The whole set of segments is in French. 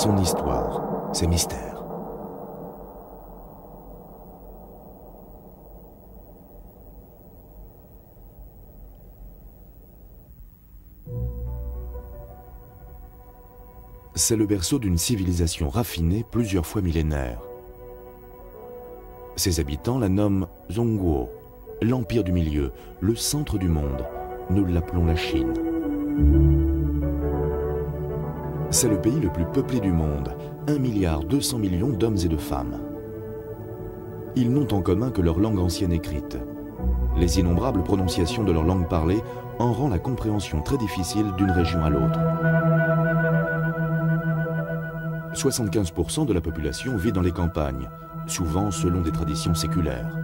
son histoire, ses mystères. C'est le berceau d'une civilisation raffinée plusieurs fois millénaire. Ses habitants la nomment Zhongguo, l'empire du milieu, le centre du monde. Nous l'appelons la Chine. C'est le pays le plus peuplé du monde, 1,2 milliard d'hommes et de femmes. Ils n'ont en commun que leur langue ancienne écrite. Les innombrables prononciations de leur langue parlée en rend la compréhension très difficile d'une région à l'autre. 75% de la population vit dans les campagnes, souvent selon des traditions séculaires.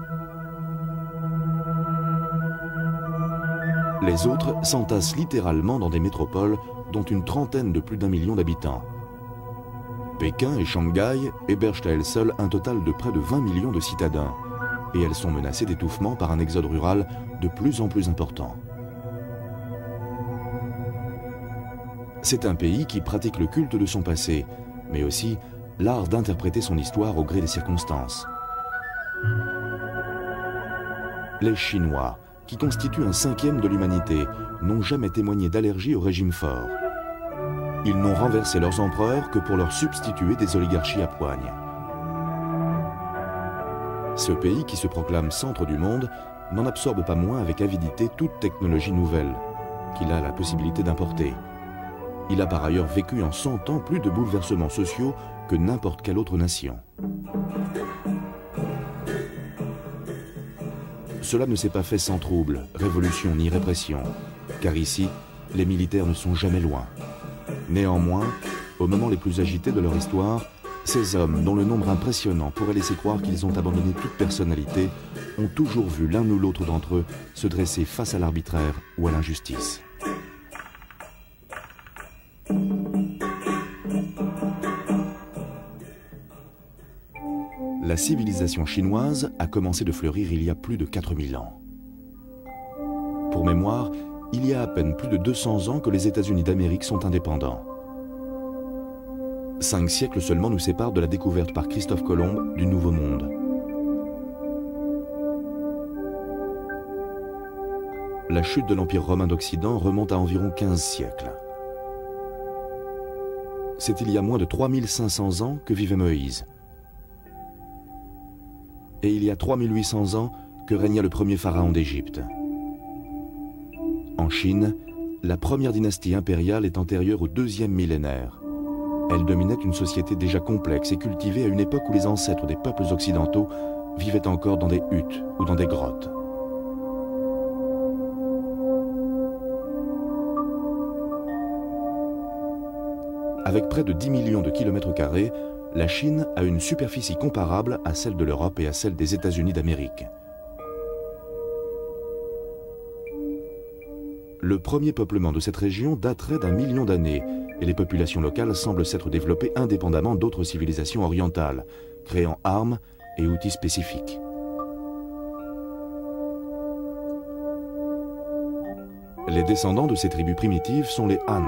Les autres s'entassent littéralement dans des métropoles dont une trentaine de plus d'1 million d'habitants. Pékin et Shanghai hébergent à elles seules un total de près de 20 millions de citadins, et elles sont menacées d'étouffement par un exode rural de plus en plus important. C'est un pays qui pratique le culte de son passé, mais aussi l'art d'interpréter son histoire au gré des circonstances. Les Chinois, qui constituent un 5e de l'humanité, n'ont jamais témoigné d'allergie au régime fort. Ils n'ont renversé leurs empereurs que pour leur substituer des oligarchies à poigne. Ce pays qui se proclame centre du monde n'en absorbe pas moins avec avidité toute technologie nouvelle qu'il a la possibilité d'importer. Il a par ailleurs vécu en 100 ans plus de bouleversements sociaux que n'importe quelle autre nation. Cela ne s'est pas fait sans trouble, révolution ni répression, car ici, les militaires ne sont jamais loin. Néanmoins, aux moments les plus agités de leur histoire, ces hommes, dont le nombre impressionnant pourrait laisser croire qu'ils ont abandonné toute personnalité, ont toujours vu l'un ou l'autre d'entre eux se dresser face à l'arbitraire ou à l'injustice. La civilisation chinoise a commencé de fleurir il y a plus de 4000 ans. Pour mémoire, il y a à peine plus de 200 ans que les États-Unis d'Amérique sont indépendants. 5 siècles seulement nous séparent de la découverte par Christophe Colomb du Nouveau Monde. La chute de l'Empire romain d'Occident remonte à environ 15 siècles. C'est il y a moins de 3500 ans que vivait Moïse. Et il y a 3800 ans que régna le premier pharaon d'Égypte. En Chine, la première dynastie impériale est antérieure au 2e millénaire. Elle dominait une société déjà complexe et cultivée à une époque où les ancêtres des peuples occidentaux vivaient encore dans des huttes ou dans des grottes. Avec près de 10 millions de kilomètres carrés, la Chine a une superficie comparable à celle de l'Europe et à celle des États-Unis d'Amérique. Le premier peuplement de cette région daterait d'1 million d'années, et les populations locales semblent s'être développées indépendamment d'autres civilisations orientales, créant armes et outils spécifiques. Les descendants de ces tribus primitives sont les Han,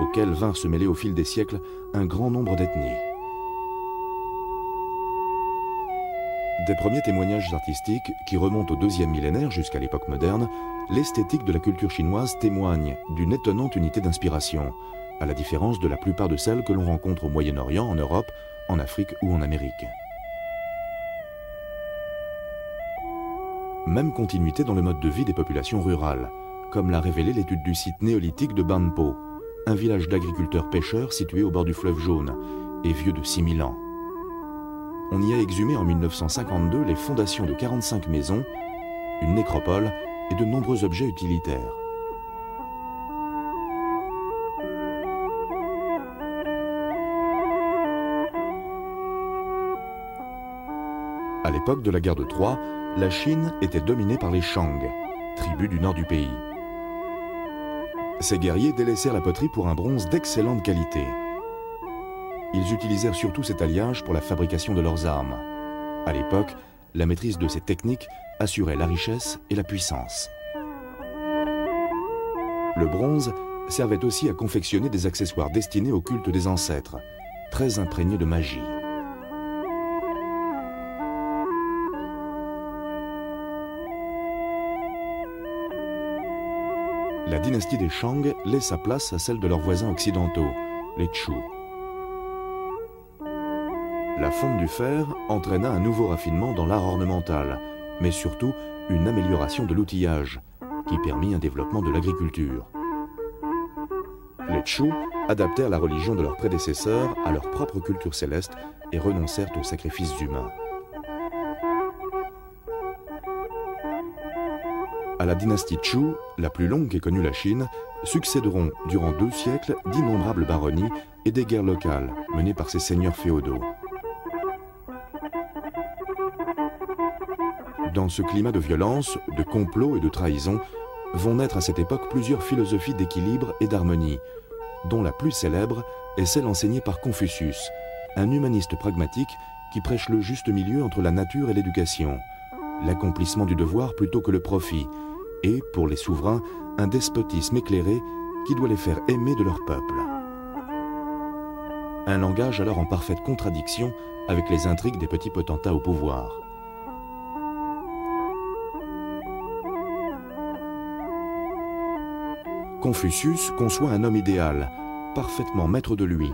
auxquels vinrent se mêler au fil des siècles un grand nombre d'ethnies. Des premiers témoignages artistiques qui remontent au 2e millénaire jusqu'à l'époque moderne, l'esthétique de la culture chinoise témoigne d'une étonnante unité d'inspiration, à la différence de la plupart de celles que l'on rencontre au Moyen-Orient, en Europe, en Afrique ou en Amérique. Même continuité dans le mode de vie des populations rurales, comme l'a révélé l'étude du site néolithique de Banpo, un village d'agriculteurs-pêcheurs situé au bord du fleuve Jaune et vieux de 6000 ans. On y a exhumé en 1952 les fondations de 45 maisons, une nécropole et de nombreux objets utilitaires. À l'époque de la guerre de Troie, la Chine était dominée par les Shang, tribus du nord du pays. Ces guerriers délaissèrent la poterie pour un bronze d'excellente qualité. Ils utilisèrent surtout cet alliage pour la fabrication de leurs armes. À l'époque, la maîtrise de ces techniques assurait la richesse et la puissance. Le bronze servait aussi à confectionner des accessoires destinés au culte des ancêtres, très imprégné de magie. La dynastie des Shang laissa place à celle de leurs voisins occidentaux, les Chu. La fonte du fer entraîna un nouveau raffinement dans l'art ornemental, mais surtout une amélioration de l'outillage, qui permit un développement de l'agriculture. Les Chu adaptèrent la religion de leurs prédécesseurs à leur propre culture céleste et renoncèrent aux sacrifices humains. À la dynastie Chu, la plus longue qu'ait connue la Chine, succéderont durant 2 siècles d'innombrables baronnies et des guerres locales menées par ces seigneurs féodaux. Dans ce climat de violence, de complot et de trahison, vont naître à cette époque plusieurs philosophies d'équilibre et d'harmonie, dont la plus célèbre est celle enseignée par Confucius, un humaniste pragmatique qui prêche le juste milieu entre la nature et l'éducation, l'accomplissement du devoir plutôt que le profit, et, pour les souverains, un despotisme éclairé qui doit les faire aimer de leur peuple. Un langage alors en parfaite contradiction avec les intrigues des petits potentats au pouvoir. Confucius conçoit un homme idéal, parfaitement maître de lui,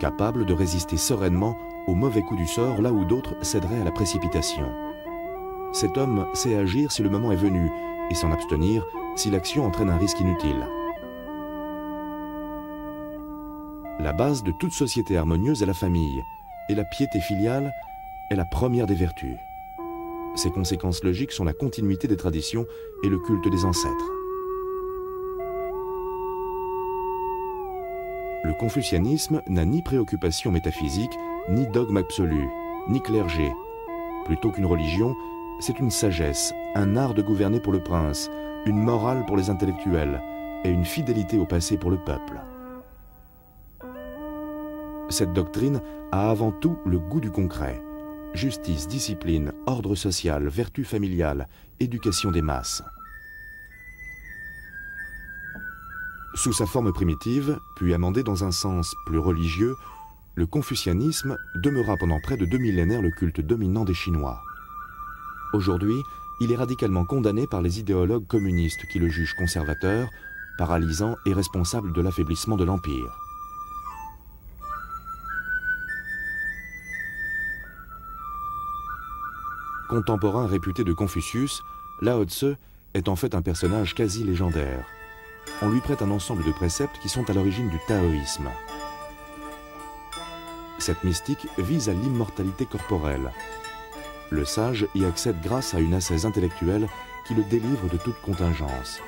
capable de résister sereinement aux mauvais coups du sort là où d'autres céderaient à la précipitation. Cet homme sait agir si le moment est venu, et s'en abstenir si l'action entraîne un risque inutile. La base de toute société harmonieuse est la famille, et la piété filiale est la première des vertus. Ses conséquences logiques sont la continuité des traditions et le culte des ancêtres. Le confucianisme n'a ni préoccupation métaphysique, ni dogme absolu, ni clergé. Plutôt qu'une religion, c'est une sagesse, un art de gouverner pour le prince, une morale pour les intellectuels et une fidélité au passé pour le peuple. Cette doctrine a avant tout le goût du concret. Justice, discipline, ordre social, vertu familiale, éducation des masses. Sous sa forme primitive, puis amendée dans un sens plus religieux, le confucianisme demeura pendant près de 2 millénaires le culte dominant des Chinois. Aujourd'hui, il est radicalement condamné par les idéologues communistes qui le jugent conservateur, paralysant et responsable de l'affaiblissement de l'Empire. Contemporain réputé de Confucius, Lao Tse est en fait un personnage quasi légendaire. On lui prête un ensemble de préceptes qui sont à l'origine du taoïsme. Cette mystique vise à l'immortalité corporelle. Le sage y accède grâce à une ascèse intellectuelle qui le délivre de toute contingence.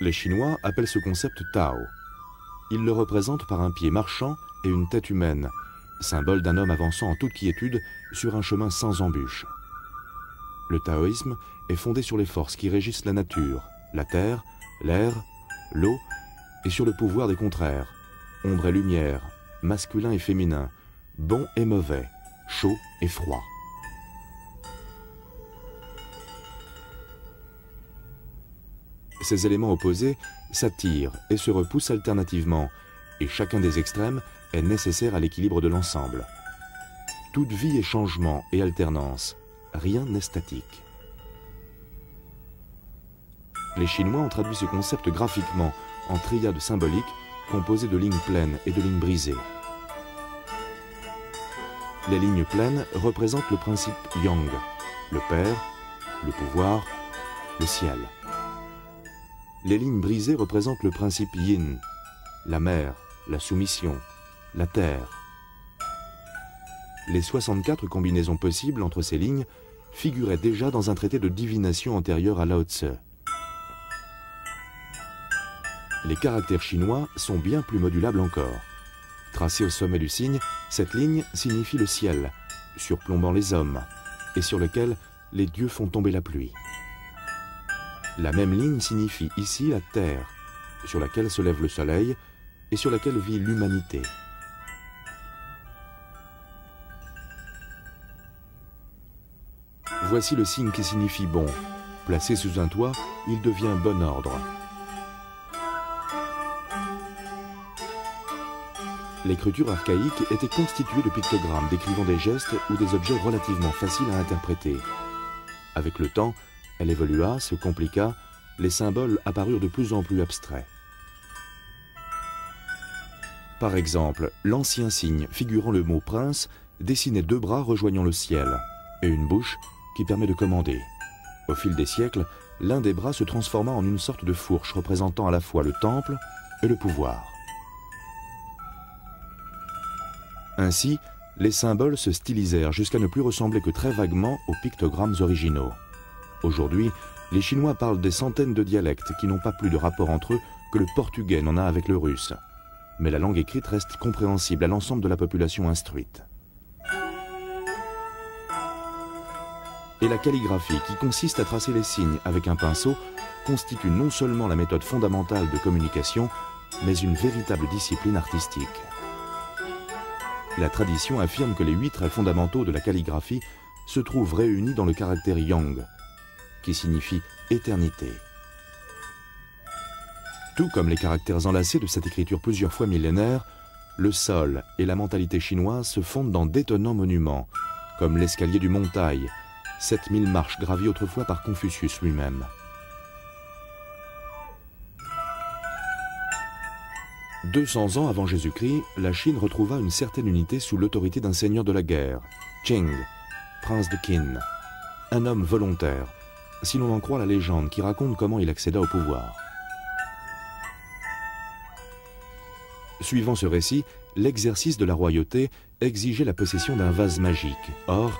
Les Chinois appellent ce concept Tao. Ils le représentent par un pied marchand et une tête humaine, symbole d'un homme avançant en toute quiétude sur un chemin sans embûche. Le taoïsme est fondé sur les forces qui régissent la nature, la terre, l'air, l'eau, et sur le pouvoir des contraires, ombre et lumière, masculin et féminin, bon et mauvais, chaud et froid. Ces éléments opposés s'attirent et se repoussent alternativement, et chacun des extrêmes est nécessaire à l'équilibre de l'ensemble. Toute vie est changement et alternance. Rien n'est statique. Les Chinois ont traduit ce concept graphiquement en triade symbolique composée de lignes pleines et de lignes brisées. Les lignes pleines représentent le principe Yang, le père, le pouvoir, le ciel. Les lignes brisées représentent le principe Yin, la mer, la soumission, la terre. Les 64 combinaisons possibles entre ces lignes figuraient déjà dans un traité de divination antérieur à Lao Tse. Les caractères chinois sont bien plus modulables encore. Tracée au sommet du signe, cette ligne signifie le ciel, surplombant les hommes, et sur lequel les dieux font tomber la pluie. La même ligne signifie ici la terre, sur laquelle se lève le soleil et sur laquelle vit l'humanité. Voici le signe qui signifie bon. Placé sous un toit, il devient bon ordre. l'écriture archaïque était constituée de pictogrammes décrivant des gestes ou des objets relativement faciles à interpréter. Avec le temps, elle évolua, se compliqua, les symboles apparurent de plus en plus abstraits. Par exemple, l'ancien signe figurant le mot « prince » dessinait deux bras rejoignant le ciel et une bouche qui permet de commander. Au fil des siècles, l'un des bras se transforma en une sorte de fourche représentant à la fois le temple et le pouvoir. Ainsi, les symboles se stylisèrent jusqu'à ne plus ressembler que très vaguement aux pictogrammes originaux. Aujourd'hui, les Chinois parlent des centaines de dialectes qui n'ont pas plus de rapport entre eux que le portugais n'en a avec le russe. Mais la langue écrite reste compréhensible à l'ensemble de la population instruite. Et la calligraphie, qui consiste à tracer les signes avec un pinceau, constitue non seulement la méthode fondamentale de communication, mais une véritable discipline artistique. La tradition affirme que les 8 traits fondamentaux de la calligraphie se trouvent réunis dans le caractère Yang, qui signifie éternité. Tout comme les caractères enlacés de cette écriture plusieurs fois millénaire, le sol et la mentalité chinoise se fondent dans d'étonnants monuments, comme l'escalier du mont Tai, 7000 marches gravies autrefois par Confucius lui-même. « 200 ans avant Jésus-Christ, la Chine retrouva une certaine unité sous l'autorité d'un seigneur de la guerre, Qing, prince de Qin, un homme volontaire, si l'on en croit la légende qui raconte comment il accéda au pouvoir. Suivant ce récit, l'exercice de la royauté exigeait la possession d'un vase magique. Or,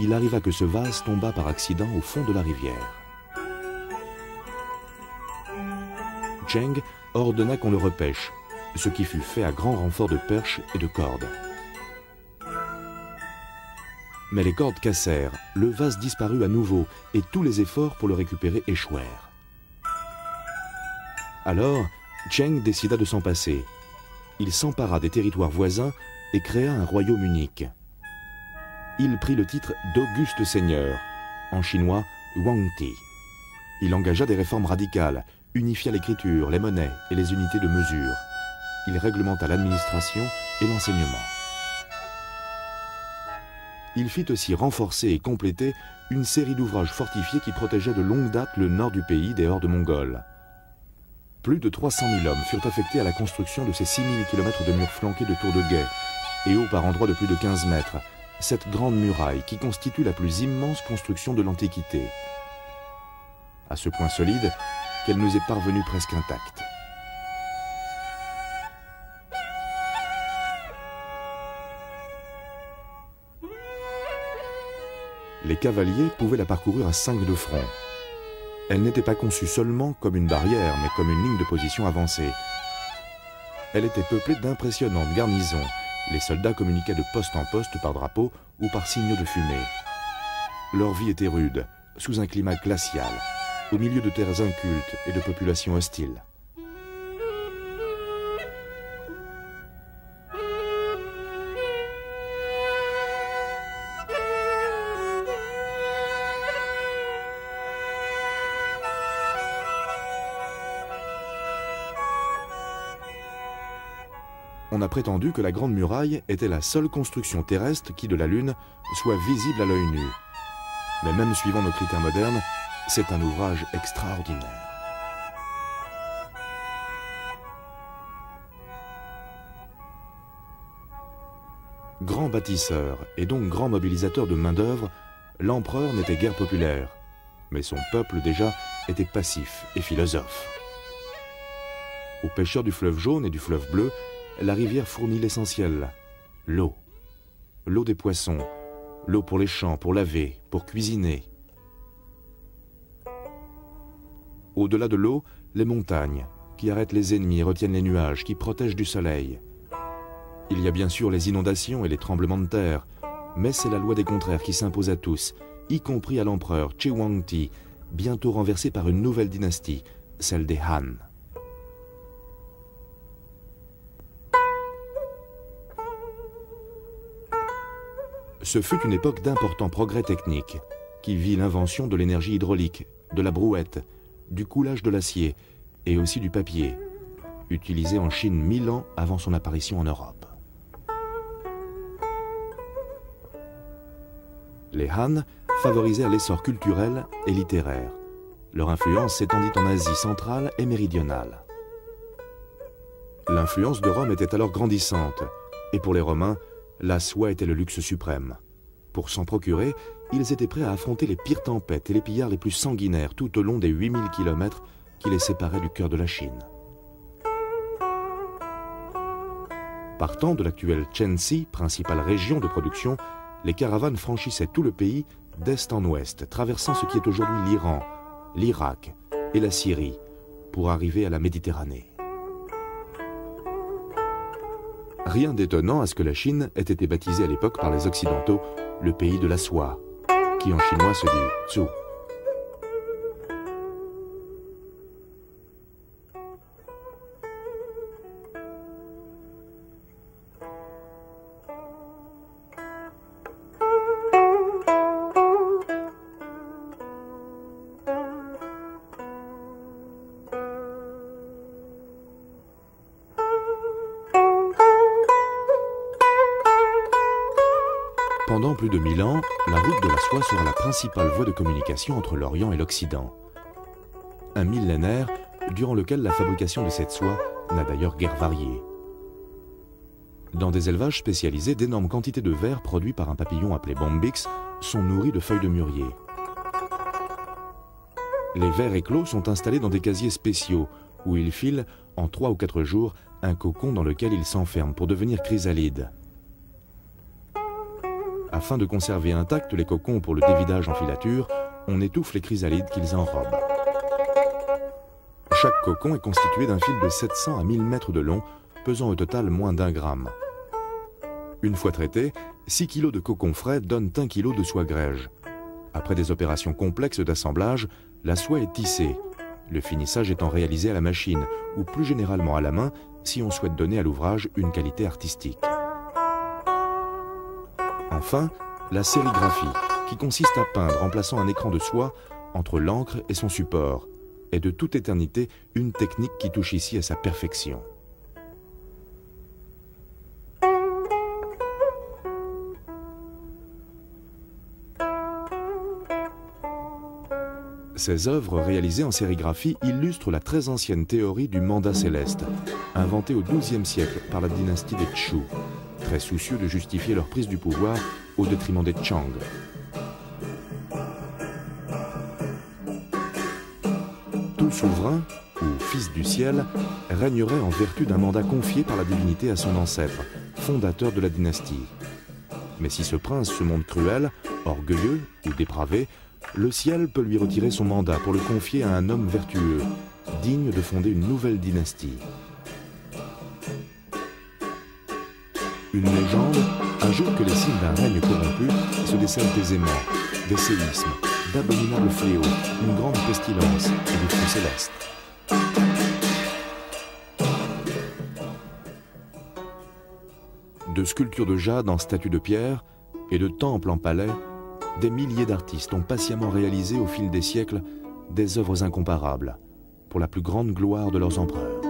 il arriva que ce vase tomba par accident au fond de la rivière. Cheng ordonna qu'on le repêche, ce qui fut fait à grand renfort de perches et de cordes. Mais les cordes cassèrent, le vase disparut à nouveau et tous les efforts pour le récupérer échouèrent. Alors, Cheng décida de s'en passer. Il s'empara des territoires voisins et créa un royaume unique. Il prit le titre d'Auguste Seigneur, en chinois Wangti. Il engagea des réformes radicales, unifia l'écriture, les monnaies et les unités de mesure. Il réglementa l'administration et l'enseignement. Il fit aussi renforcer et compléter une série d'ouvrages fortifiés qui protégeaient de longue date le nord du pays des hordes mongoles. Plus de 300 000 hommes furent affectés à la construction de ces 6 000 km de murs flanqués de tours de guet et hauts par endroits de plus de 15 mètres, cette grande muraille qui constitue la plus immense construction de l'Antiquité. À ce point solide qu'elle nous est parvenue presque intacte. Les cavaliers pouvaient la parcourir à 5 de front. Elle n'était pas conçue seulement comme une barrière, mais comme une ligne de position avancée. Elle était peuplée d'impressionnantes garnisons. Les soldats communiquaient de poste en poste par drapeau ou par signaux de fumée. Leur vie était rude, sous un climat glacial, au milieu de terres incultes et de populations hostiles. On a prétendu que la Grande Muraille était la seule construction terrestre qui, de la Lune, soit visible à l'œil nu. Mais même suivant nos critères modernes, c'est un ouvrage extraordinaire. Grand bâtisseur et donc grand mobilisateur de main-d'œuvre, l'empereur n'était guère populaire, mais son peuple déjà était passif et philosophe. Aux pêcheurs du fleuve Jaune et du fleuve Bleu, la rivière fournit l'essentiel, l'eau. L'eau des poissons, l'eau pour les champs, pour laver, pour cuisiner. Au-delà de l'eau, les montagnes, qui arrêtent les ennemis, retiennent les nuages, qui protègent du soleil. Il y a bien sûr les inondations et les tremblements de terre, mais c'est la loi des contraires qui s'impose à tous, y compris à l'empereur Che Huangti, bientôt renversé par une nouvelle dynastie, celle des Han. Ce fut une époque d'importants progrès techniques, qui vit l'invention de l'énergie hydraulique, de la brouette, du coulage de l'acier et aussi du papier, utilisé en Chine 1000 ans avant son apparition en Europe. Les Han favorisèrent l'essor culturel et littéraire. Leur influence s'étendit en Asie centrale et méridionale. L'influence de Rome était alors grandissante, et pour les Romains, la soie était le luxe suprême. Pour s'en procurer, ils étaient prêts à affronter les pires tempêtes et les pillards les plus sanguinaires tout au long des 8000 km qui les séparaient du cœur de la Chine. Partant de l'actuelle Chensi, principale région de production, les caravanes franchissaient tout le pays d'est en ouest, traversant ce qui est aujourd'hui l'Iran, l'Irak et la Syrie, pour arriver à la Méditerranée. Rien d'étonnant à ce que la Chine ait été baptisée à l'époque par les Occidentaux « le pays de la soie », qui en chinois se dit « Zhou ». Pendant plus de 1000 ans, la route de la soie sera la principale voie de communication entre l'Orient et l'Occident. Un millénaire durant lequel la fabrication de cette soie n'a d'ailleurs guère varié. Dans des élevages spécialisés, d'énormes quantités de vers produits par un papillon appelé bombix sont nourris de feuilles de mûrier. Les vers éclos sont installés dans des casiers spéciaux où ils filent, en 3 ou 4 jours, un cocon dans lequel ils s'enferment pour devenir chrysalides. Afin de conserver intacts les cocons pour le dévidage en filature, on étouffe les chrysalides qu'ils enrobent. Chaque cocon est constitué d'un fil de 700 à 1000 mètres de long, pesant au total moins d'1 gramme. Une fois traité, 6 kg de cocons frais donnent 1 kg de soie grège. Après des opérations complexes d'assemblage, la soie est tissée, le finissage étant réalisé à la machine, ou plus généralement à la main, si on souhaite donner à l'ouvrage une qualité artistique. Enfin, la sérigraphie, qui consiste à peindre en plaçant un écran de soie entre l'encre et son support, est de toute éternité une technique qui touche ici à sa perfection. Ces œuvres réalisées en sérigraphie illustrent la très ancienne théorie du mandat céleste, inventée au XIIe siècle par la dynastie des Chu, très soucieux de justifier leur prise du pouvoir au détriment des Chang. Tout souverain, ou fils du ciel, régnerait en vertu d'un mandat confié par la divinité à son ancêtre, fondateur de la dynastie. Mais si ce prince se montre cruel, orgueilleux ou dépravé, le ciel peut lui retirer son mandat pour le confier à un homme vertueux, digne de fonder une nouvelle dynastie. Une légende ajoute que les signes d'un règne corrompu se décèlent des émeutes, des séismes, d'abominables fléaux, une grande pestilence et des feux célestes. De sculptures de jade en statues de pierre et de temples en palais, des milliers d'artistes ont patiemment réalisé au fil des siècles des œuvres incomparables, pour la plus grande gloire de leurs empereurs.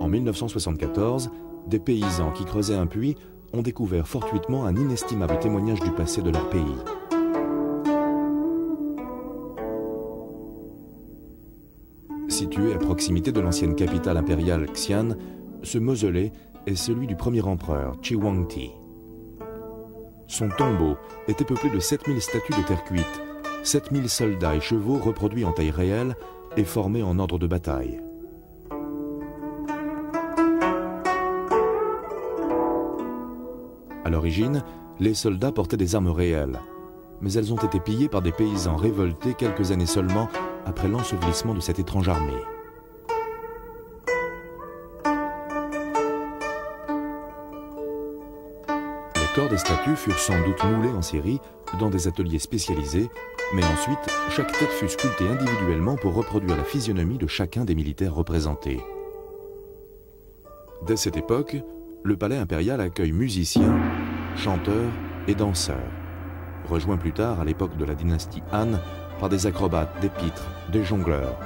En 1974, des paysans qui creusaient un puits ont découvert fortuitement un inestimable témoignage du passé de leur pays. Situé à proximité de l'ancienne capitale impériale Xi'an, ce mausolée est celui du premier empereur, Qi Huangti. Son tombeau était peuplé de 7000 statues de terre cuite, 7000 soldats et chevaux reproduits en taille réelle et formés en ordre de bataille. À l'origine, les soldats portaient des armes réelles, mais elles ont été pillées par des paysans révoltés quelques années seulement après l'ensevelissement de cette étrange armée. Les corps des statues furent sans doute moulés en série dans des ateliers spécialisés, mais ensuite, chaque tête fut sculptée individuellement pour reproduire la physionomie de chacun des militaires représentés. Dès cette époque, le palais impérial accueille musiciens, chanteurs et danseurs, rejoints plus tard à l'époque de la dynastie Han par des acrobates, des pitres, des jongleurs.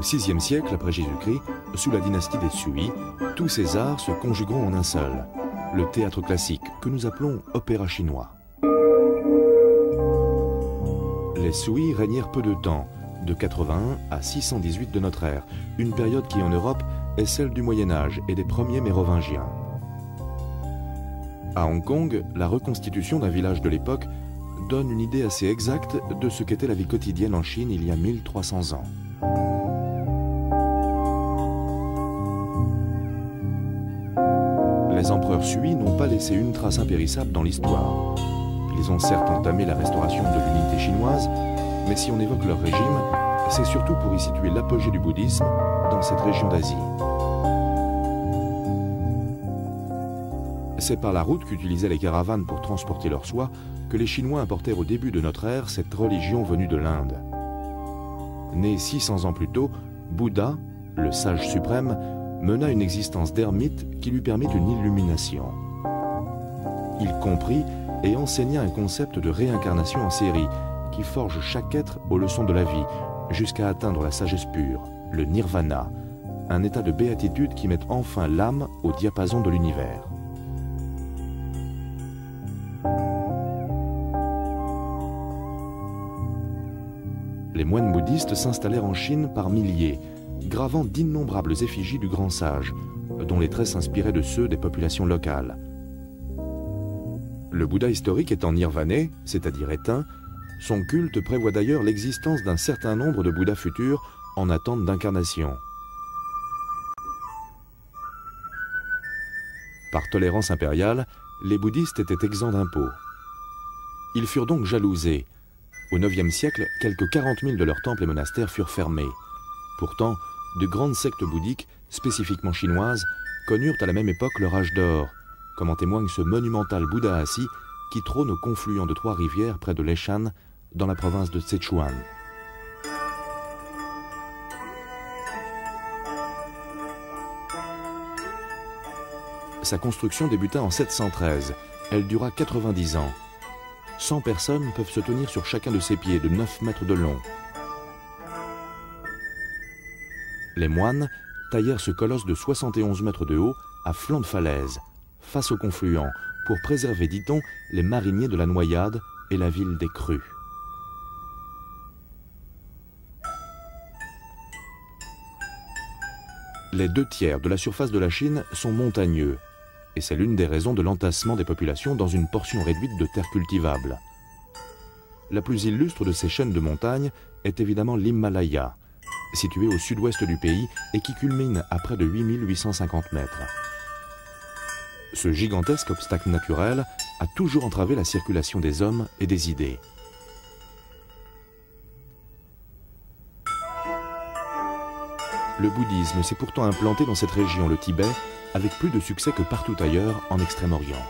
Au VIe siècle après Jésus-Christ, sous la dynastie des Sui, tous ces arts se conjugueront en un seul, le théâtre classique que nous appelons opéra chinois. Les Sui régnèrent peu de temps, de 81 à 618 de notre ère, une période qui en Europe est celle du Moyen-Âge et des premiers mérovingiens. À Hong Kong, la reconstitution d'un village de l'époque donne une idée assez exacte de ce qu'était la vie quotidienne en Chine il y a 1300 ans. Les empereurs Sui n'ont pas laissé une trace impérissable dans l'histoire. Ils ont certes entamé la restauration de l'unité chinoise, mais si on évoque leur régime, c'est surtout pour y situer l'apogée du bouddhisme dans cette région d'Asie. C'est par la route qu'utilisaient les caravanes pour transporter leur soie que les Chinois importèrent au début de notre ère cette religion venue de l'Inde. Né 600 ans plus tôt, Bouddha, le sage suprême, mena une existence d'ermite qui lui permit une illumination. Il comprit et enseigna un concept de réincarnation en série qui forge chaque être aux leçons de la vie, jusqu'à atteindre la sagesse pure, le nirvana, un état de béatitude qui met enfin l'âme au diapason de l'univers. Les moines bouddhistes s'installèrent en Chine par milliers, gravant d'innombrables effigies du grand sage, dont les traits s'inspiraient de ceux des populations locales. Le Bouddha historique étant nirvané, c'est-à-dire éteint, son culte prévoit d'ailleurs l'existence d'un certain nombre de Bouddhas futurs en attente d'incarnation. Par tolérance impériale, les bouddhistes étaient exempts d'impôts. Ils furent donc jalousés. Au IXe siècle, quelques 40 000 de leurs temples et monastères furent fermés. Pourtant, de grandes sectes bouddhiques, spécifiquement chinoises, connurent à la même époque leur âge d'or, comme en témoigne ce monumental Bouddha assis qui trône au confluent de trois rivières près de Leshan, dans la province de Sichuan. Sa construction débuta en 713. Elle dura 90 ans. 100 personnes peuvent se tenir sur chacun de ses pieds de 9 mètres de long. Les moines taillèrent ce colosse de 71 mètres de haut à flanc de falaise, face au confluent, pour préserver, dit-on, les mariniers de la noyade et la ville des crues. Les deux tiers de la surface de la Chine sont montagneux, et c'est l'une des raisons de l'entassement des populations dans une portion réduite de terres cultivables. La plus illustre de ces chaînes de montagnes est évidemment l'Himalaya, située au sud-ouest du pays et qui culmine à près de 8850 mètres. Ce gigantesque obstacle naturel a toujours entravé la circulation des hommes et des idées. Le bouddhisme s'est pourtant implanté dans cette région, le Tibet, avec plus de succès que partout ailleurs en Extrême-Orient.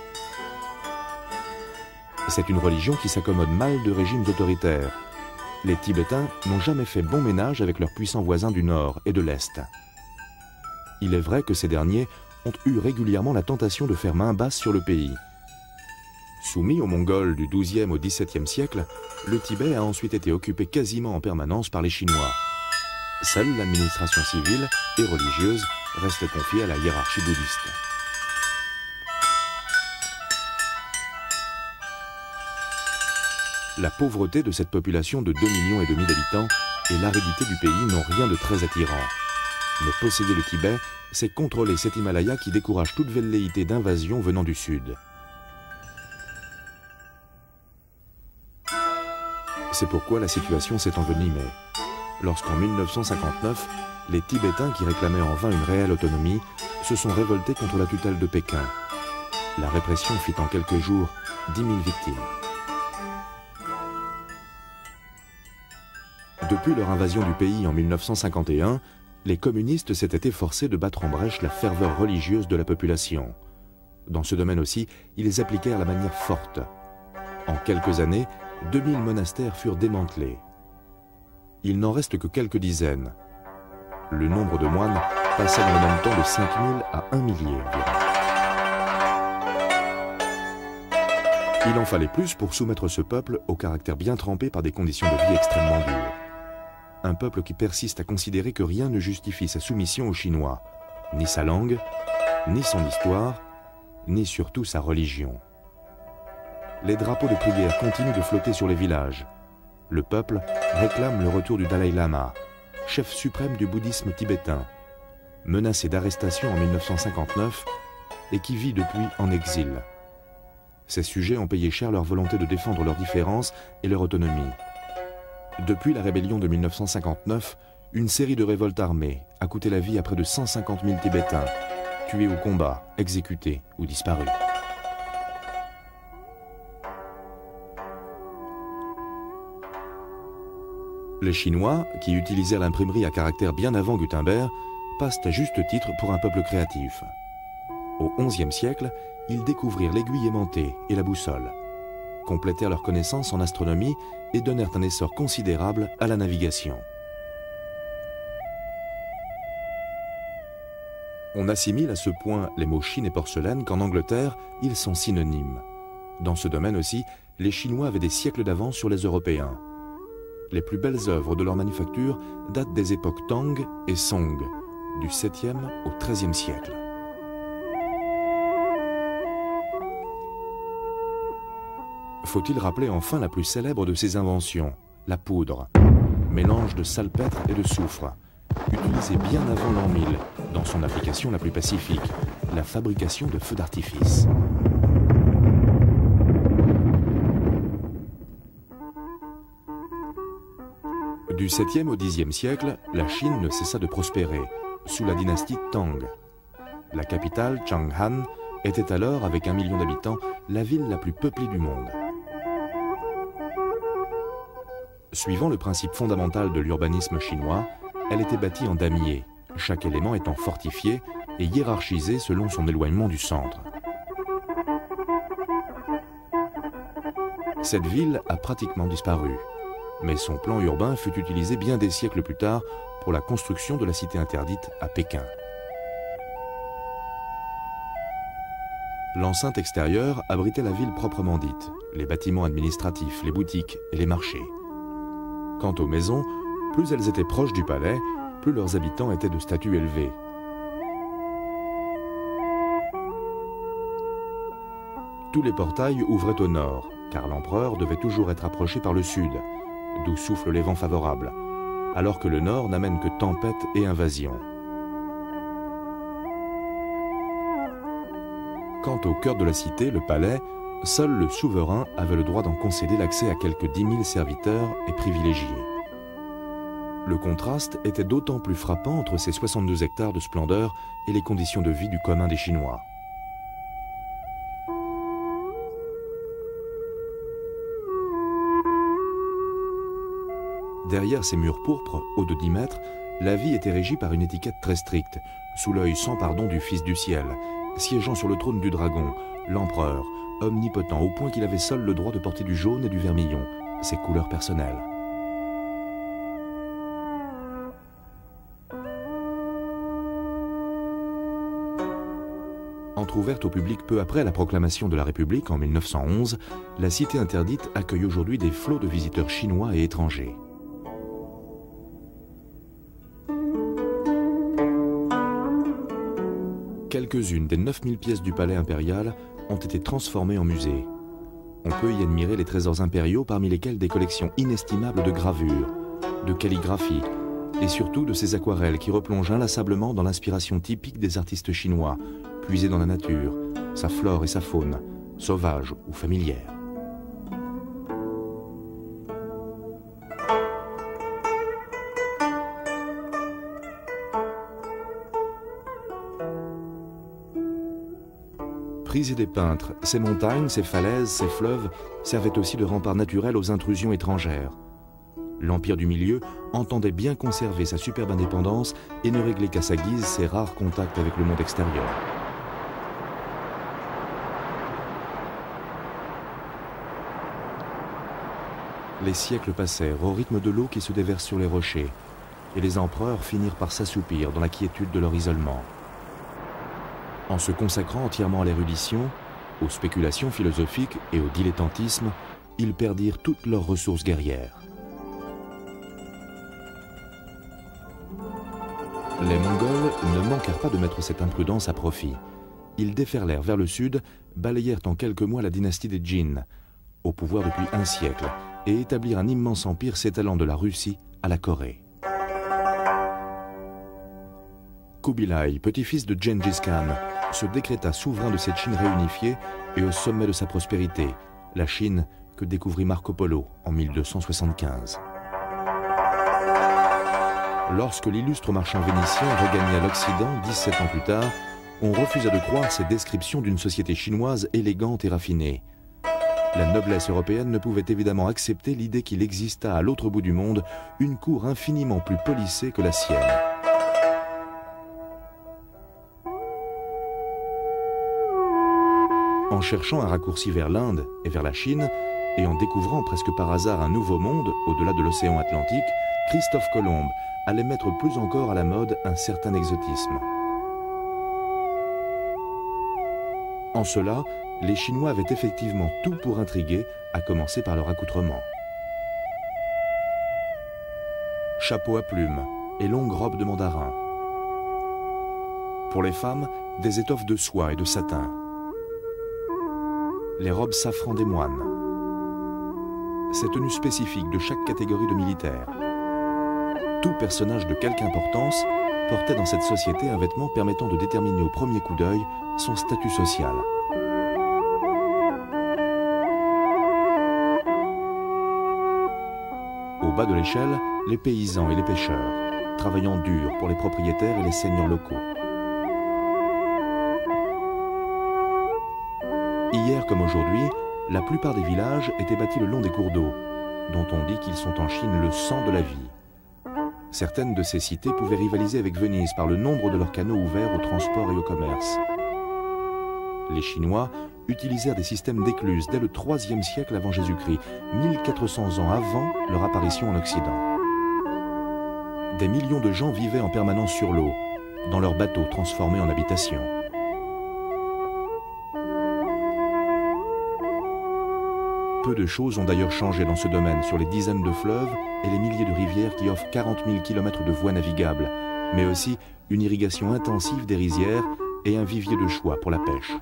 C'est une religion qui s'accommode mal de régimes autoritaires. Les Tibétains n'ont jamais fait bon ménage avec leurs puissants voisins du nord et de l'est. Il est vrai que ces derniers ont eu régulièrement la tentation de faire main basse sur le pays. Soumis aux Mongols du XIIe au XVIIe siècle, le Tibet a ensuite été occupé quasiment en permanence par les Chinois. Seule l'administration civile et religieuse restait confiée à la hiérarchie bouddhiste. La pauvreté de cette population de 2,5 millions d'habitants et l'aridité du pays n'ont rien de très attirant. Mais posséder le Tibet, c'est contrôler cet Himalaya qui décourage toute velléité d'invasion venant du sud. C'est pourquoi la situation s'est envenimée. Lorsqu'en 1959, les Tibétains qui réclamaient en vain une réelle autonomie se sont révoltés contre la tutelle de Pékin. La répression fit en quelques jours 10 000 victimes. Depuis leur invasion du pays en 1951, les communistes s'étaient efforcés de battre en brèche la ferveur religieuse de la population. Dans ce domaine aussi, ils appliquèrent la manière forte. En quelques années, 2000 monastères furent démantelés. Il n'en reste que quelques dizaines. Le nombre de moines passa dans le même temps de 5000 à 1 millier environ. Il en fallait plus pour soumettre ce peuple au caractère bien trempé par des conditions de vie extrêmement dures. un peuple qui persiste à considérer que rien ne justifie sa soumission aux Chinois, ni sa langue, ni son histoire, ni surtout sa religion. Les drapeaux de prière continuent de flotter sur les villages. Le peuple réclame le retour du Dalaï Lama, chef suprême du bouddhisme tibétain, menacé d'arrestation en 1959 et qui vit depuis en exil. Ces sujets ont payé cher leur volonté de défendre leurs différences et leur autonomie. Depuis la rébellion de 1959, une série de révoltes armées a coûté la vie à près de 150 000 Tibétains, tués au combat, exécutés ou disparus. Les Chinois, qui utilisèrent l'imprimerie à caractère bien avant Gutenberg, passent à juste titre pour un peuple créatif. Au XIe siècle, ils découvrirent l'aiguille aimantée et la boussole, complétèrent leurs connaissances en astronomie et donnèrent un essor considérable à la navigation. On assimile à ce point les mots Chine et porcelaine qu'en Angleterre, ils sont synonymes. Dans ce domaine aussi, les Chinois avaient des siècles d'avance sur les Européens. Les plus belles œuvres de leur manufacture datent des époques Tang et Song, du 7e au 13e siècle. Faut-il rappeler enfin la plus célèbre de ces inventions, la poudre, mélange de salpêtre et de soufre, utilisée bien avant l'an 1000, dans son application la plus pacifique, la fabrication de feux d'artifice. Du 7e au 10e siècle, la Chine ne cessa de prospérer, sous la dynastie Tang. La capitale, Chang'an, était alors, avec 1 million d'habitants, la ville la plus peuplée du monde. Suivant le principe fondamental de l'urbanisme chinois, elle était bâtie en damier, chaque élément étant fortifié et hiérarchisé selon son éloignement du centre. Cette ville a pratiquement disparu, mais son plan urbain fut utilisé bien des siècles plus tard pour la construction de la cité interdite à Pékin. L'enceinte extérieure abritait la ville proprement dite, les bâtiments administratifs, les boutiques et les marchés. Quant aux maisons, plus elles étaient proches du palais, plus leurs habitants étaient de statut élevé. Tous les portails ouvraient au nord, car l'empereur devait toujours être approché par le sud, d'où soufflent les vents favorables, alors que le nord n'amène que tempêtes et invasions. Quant au cœur de la cité, le palais, seul le souverain avait le droit d'en concéder l'accès à quelques 10 000 serviteurs et privilégiés. Le contraste était d'autant plus frappant entre ces 62 hectares de splendeur et les conditions de vie du commun des Chinois. Derrière ces murs pourpres, hauts de 10 mètres, la vie était régie par une étiquette très stricte, sous l'œil sans pardon du Fils du Ciel, siégeant sur le trône du dragon, l'empereur, omnipotent au point qu'il avait seul le droit de porter du jaune et du vermillon, ses couleurs personnelles. Entrouverte au public peu après la proclamation de la République en 1911, la cité interdite accueille aujourd'hui des flots de visiteurs chinois et étrangers. Quelques-unes des 9000 pièces du palais impérial ont été transformées en musée. On peut y admirer les trésors impériaux, parmi lesquels des collections inestimables de gravures, de calligraphies et surtout de ces aquarelles qui replongent inlassablement dans l'inspiration typique des artistes chinois, puisés dans la nature, sa flore et sa faune, sauvage ou familière. Prisées des peintres, ces montagnes, ces falaises, ces fleuves servaient aussi de remparts naturels aux intrusions étrangères. L'Empire du Milieu entendait bien conserver sa superbe indépendance et ne régler qu'à sa guise ses rares contacts avec le monde extérieur. Les siècles passèrent au rythme de l'eau qui se déverse sur les rochers, et les empereurs finirent par s'assoupir dans la quiétude de leur isolement. En se consacrant entièrement à l'érudition, aux spéculations philosophiques et au dilettantisme, ils perdirent toutes leurs ressources guerrières. Les Mongols ne manquèrent pas de mettre cette imprudence à profit. Ils déferlèrent vers le sud, balayèrent en quelques mois la dynastie des Jin, au pouvoir depuis un siècle, et établirent un immense empire s'étalant de la Russie à la Corée. Kubilai, petit-fils de Gengis Khan, se décréta souverain de cette Chine réunifiée et au sommet de sa prospérité, la Chine que découvrit Marco Polo en 1275. Lorsque l'illustre marchand vénitien regagna l'Occident 17 ans plus tard, on refusa de croire ses descriptions d'une société chinoise élégante et raffinée. La noblesse européenne ne pouvait évidemment accepter l'idée qu'il exista à l'autre bout du monde une cour infiniment plus polissée que la sienne. En cherchant un raccourci vers l'Inde et vers la Chine, et en découvrant presque par hasard un nouveau monde au-delà de l'océan Atlantique, Christophe Colomb allait mettre plus encore à la mode un certain exotisme. En cela, les Chinois avaient effectivement tout pour intriguer, à commencer par leur accoutrement. Chapeau à plumes et longue robe de mandarin. Pour les femmes, des étoffes de soie et de satin. Les robes safran des moines. Ces tenues spécifiques de chaque catégorie de militaires. Tout personnage de quelque importance portait dans cette société un vêtement permettant de déterminer au premier coup d'œil son statut social. Au bas de l'échelle, les paysans et les pêcheurs, travaillant dur pour les propriétaires et les seigneurs locaux. Hier comme aujourd'hui, la plupart des villages étaient bâtis le long des cours d'eau, dont on dit qu'ils sont en Chine le sang de la vie. Certaines de ces cités pouvaient rivaliser avec Venise par le nombre de leurs canaux ouverts au transport et au commerce. Les Chinois utilisèrent des systèmes d'écluses dès le 3e siècle avant Jésus-Christ, 1400 ans avant leur apparition en Occident. Des millions de gens vivaient en permanence sur l'eau, dans leurs bateaux transformés en habitations. Peu de choses ont d'ailleurs changé dans ce domaine sur les dizaines de fleuves et les milliers de rivières qui offrent 40 000 km de voies navigables, mais aussi une irrigation intensive des rizières et un vivier de choix pour la pêche.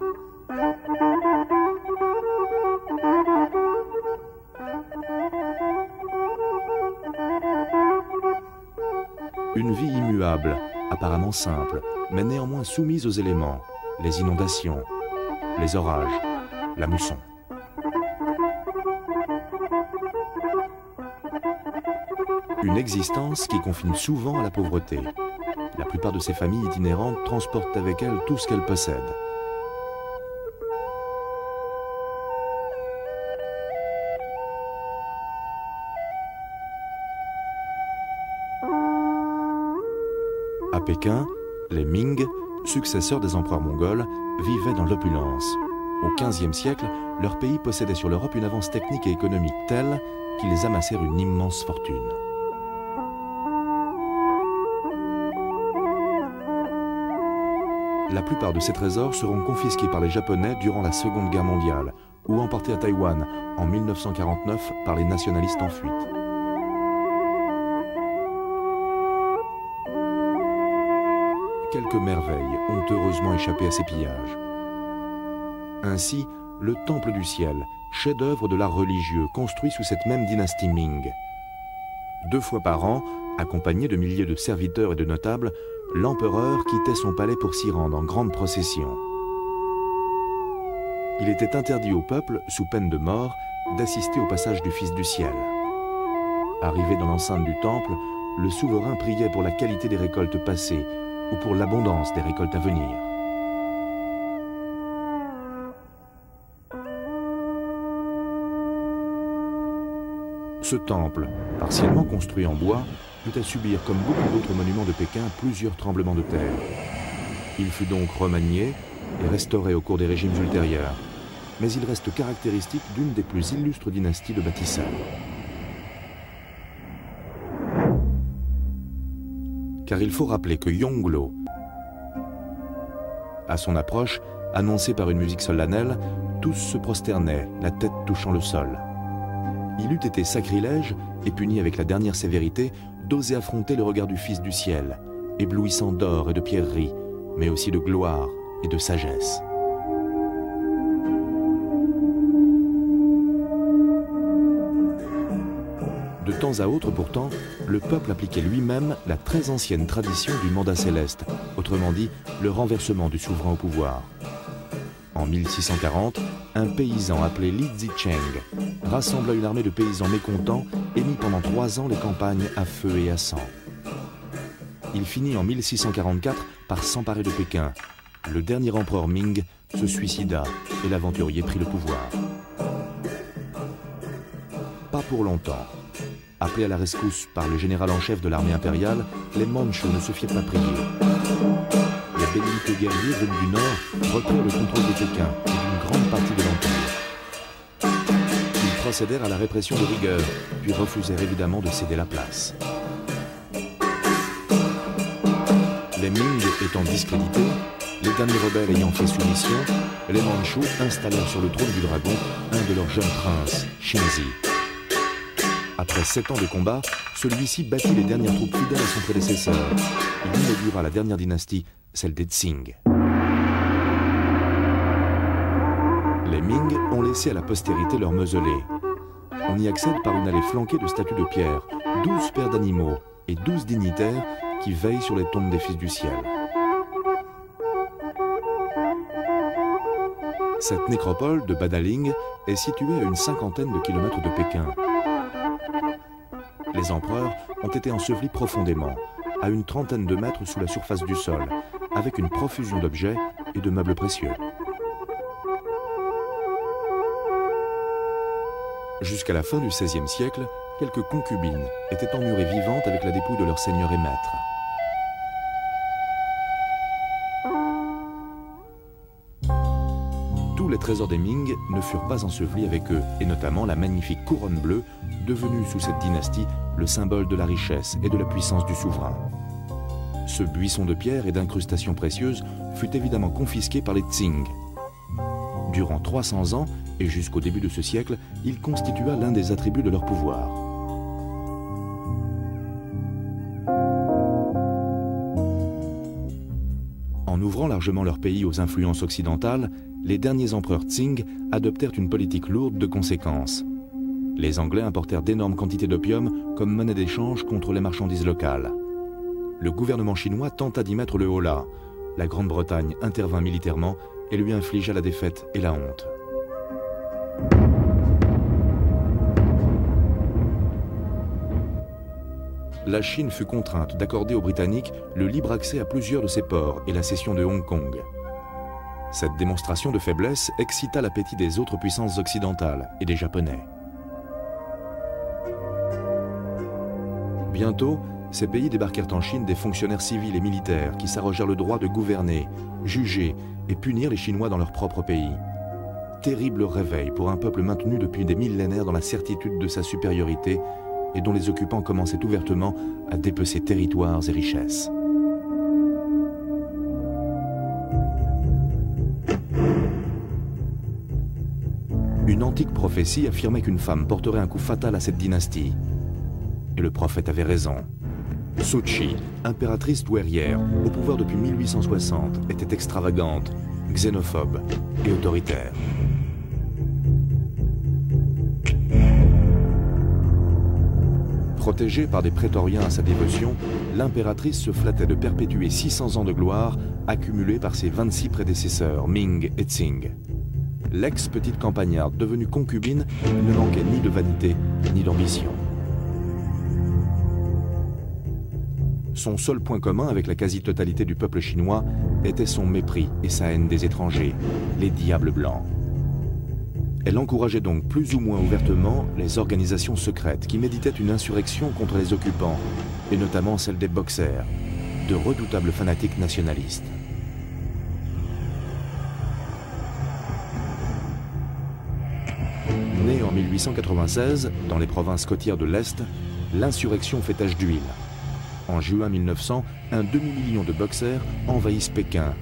Une vie immuable, apparemment simple, mais néanmoins soumise aux éléments, les inondations, les orages, la mousson. Une existence qui confine souvent à la pauvreté. La plupart de ces familles itinérantes transportent avec elles tout ce qu'elles possèdent. À Pékin, les Ming, successeurs des empereurs mongols, vivaient dans l'opulence. Au XVe siècle, leur pays possédait sur l'Europe une avance technique et économique telle qu'ils amassèrent une immense fortune. La plupart de ces trésors seront confisqués par les Japonais durant la Seconde Guerre mondiale ou emportés à Taïwan en 1949 par les nationalistes en fuite. Quelques merveilles ont heureusement échappé à ces pillages. Ainsi, le Temple du Ciel, chef-d'œuvre de l'art religieux construit sous cette même dynastie Ming. Deux fois par an, accompagné de milliers de serviteurs et de notables, l'empereur quittait son palais pour s'y rendre en grande procession. Il était interdit au peuple, sous peine de mort, d'assister au passage du Fils du Ciel. Arrivé dans l'enceinte du temple, le souverain priait pour la qualité des récoltes passées ou pour l'abondance des récoltes à venir. Ce temple, partiellement construit en bois, eut à subir, comme beaucoup d'autres monuments de Pékin, plusieurs tremblements de terre. Il fut donc remanié et restauré au cours des régimes ultérieurs, mais il reste caractéristique d'une des plus illustres dynasties de bâtisseurs. Car il faut rappeler que Yongglo, à son approche, annoncée par une musique solennelle, tous se prosternaient, la tête touchant le sol. Il eût été sacrilège, et puni avec la dernière sévérité, d'oser affronter le regard du Fils du Ciel, éblouissant d'or et de pierreries, mais aussi de gloire et de sagesse. De temps à autre pourtant, le peuple appliquait lui-même la très ancienne tradition du mandat céleste, autrement dit le renversement du souverain au pouvoir. En 1640, un paysan appelé Li Zicheng rassembla une armée de paysans mécontents et mit pendant 3 ans les campagnes à feu et à sang. Il finit en 1644 par s'emparer de Pékin. Le dernier empereur Ming se suicida et l'aventurier prit le pouvoir. Pas pour longtemps. Appelés à la rescousse par le général en chef de l'armée impériale, les Mandchous ne se firent pas prier. Les belliqueux guerriers venus du nord reprirent le contrôle de Pékin et d'une grande partie de l'empire. Ils procédèrent à la répression de rigueur, puis refusèrent évidemment de céder la place. Les Ming étant discrédités, les derniers rebelles ayant fait soumission, les Mandchous installèrent sur le trône du dragon un de leurs jeunes princes, Chensi. Après 7 ans de combat, celui-ci battit les dernières troupes fidèles à son prédécesseur. Il inaugura la dernière dynastie, celle des Qing. Les Ming ont laissé à la postérité leur mausolée. On y accède par une allée flanquée de statues de pierre, 12 paires d'animaux et 12 dignitaires qui veillent sur les tombes des fils du ciel. Cette nécropole de Badaling est située à une 50aine de kilomètres de Pékin. Les empereurs ont été ensevelis profondément, à une 30aine de mètres sous la surface du sol, avec une profusion d'objets et de meubles précieux. Jusqu'à la fin du XVIe siècle, quelques concubines étaient emmurées vivantes avec la dépouille de leur seigneur et maître. Tous les trésors des Ming ne furent pas ensevelis avec eux, et notamment la magnifique couronne bleue, devenue sous cette dynastie le symbole de la richesse et de la puissance du souverain. Ce buisson de pierre et d'incrustations précieuses fut évidemment confisqué par les Qing. Durant 300 ans, et jusqu'au début de ce siècle, il constitua l'un des attributs de leur pouvoir. En ouvrant largement leur pays aux influences occidentales, les derniers empereurs Qing adoptèrent une politique lourde de conséquences. Les Anglais importèrent d'énormes quantités d'opium comme monnaie d'échange contre les marchandises locales. Le gouvernement chinois tenta d'y mettre le holà. La Grande-Bretagne intervint militairement et lui infligea la défaite et la honte. La Chine fut contrainte d'accorder aux Britanniques le libre accès à plusieurs de ses ports et la cession de Hong Kong. Cette démonstration de faiblesse excita l'appétit des autres puissances occidentales et des Japonais. Bientôt, ces pays débarquèrent en Chine des fonctionnaires civils et militaires qui s'arrogèrent le droit de gouverner, juger et punir les Chinois dans leur propre pays. Terrible réveil pour un peuple maintenu depuis des millénaires dans la certitude de sa supériorité et dont les occupants commençaient ouvertement à dépecer territoires et richesses. Une antique prophétie affirmait qu'une femme porterait un coup fatal à cette dynastie. Et le prophète avait raison. Cixi, impératrice douairière, au pouvoir depuis 1860, était extravagante, xénophobe et autoritaire. Protégée par des prétoriens à sa dévotion, l'impératrice se flattait de perpétuer 600 ans de gloire accumulés par ses 26 prédécesseurs, Ming et Qing. L'ex-petite campagnarde devenue concubine ne manquait ni de vanité ni d'ambition. Son seul point commun avec la quasi-totalité du peuple chinois était son mépris et sa haine des étrangers, les diables blancs. Elle encourageait donc plus ou moins ouvertement les organisations secrètes qui méditaient une insurrection contre les occupants, et notamment celle des boxers, de redoutables fanatiques nationalistes. Née en 1896, dans les provinces côtières de l'Est, l'insurrection fait tache d'huile. En juin 1900, un demi-million de boxers envahissent Pékin,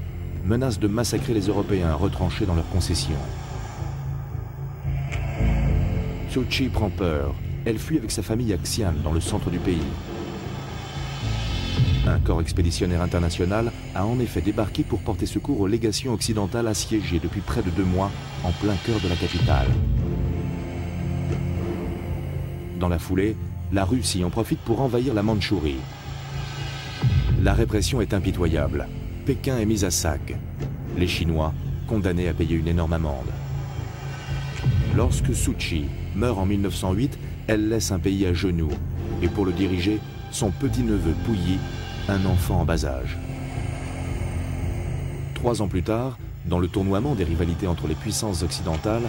menacent de massacrer les Européens retranchés dans leurs concessions. Cixi prend peur. Elle fuit avec sa famille à Xi'an, dans le centre du pays. Un corps expéditionnaire international a en effet débarqué pour porter secours aux légations occidentales assiégées depuis près de 2 mois en plein cœur de la capitale. Dans la foulée, la Russie en profite pour envahir la Mandchourie. La répression est impitoyable. Pékin est mise à sac. Les Chinois, condamnés à payer une énorme amende. Lorsque Suu Kyi meurt en 1908, elle laisse un pays à genoux, et pour le diriger, son petit-neveu Puyi, un enfant en bas âge. 3 ans plus tard, dans le tournoiement des rivalités entre les puissances occidentales,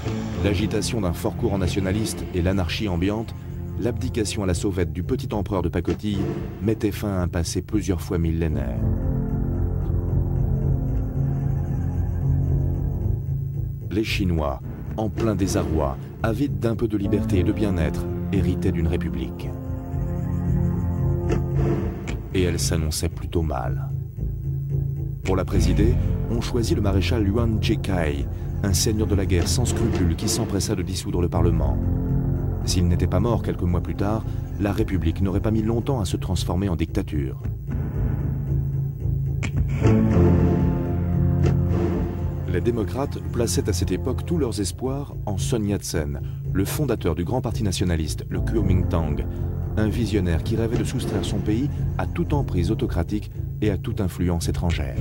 l'agitation d'un fort courant nationaliste et l'anarchie ambiante, l'abdication à la sauvette du petit empereur de pacotille mettait fin à un passé plusieurs fois millénaire. Les Chinois, en plein désarroi, avides d'un peu de liberté et de bien-être, héritaient d'une république. Et elle s'annonçait plutôt mal. Pour la présider, on choisit le maréchal Yuan Shikai, un seigneur de la guerre sans scrupules qui s'empressa de dissoudre le Parlement. S'il n'était pas mort quelques mois plus tard, la République n'aurait pas mis longtemps à se transformer en dictature. Les démocrates plaçaient à cette époque tous leurs espoirs en Sun Yat-sen, le fondateur du grand parti nationaliste, le Kuomintang, un visionnaire qui rêvait de soustraire son pays à toute emprise autocratique et à toute influence étrangère.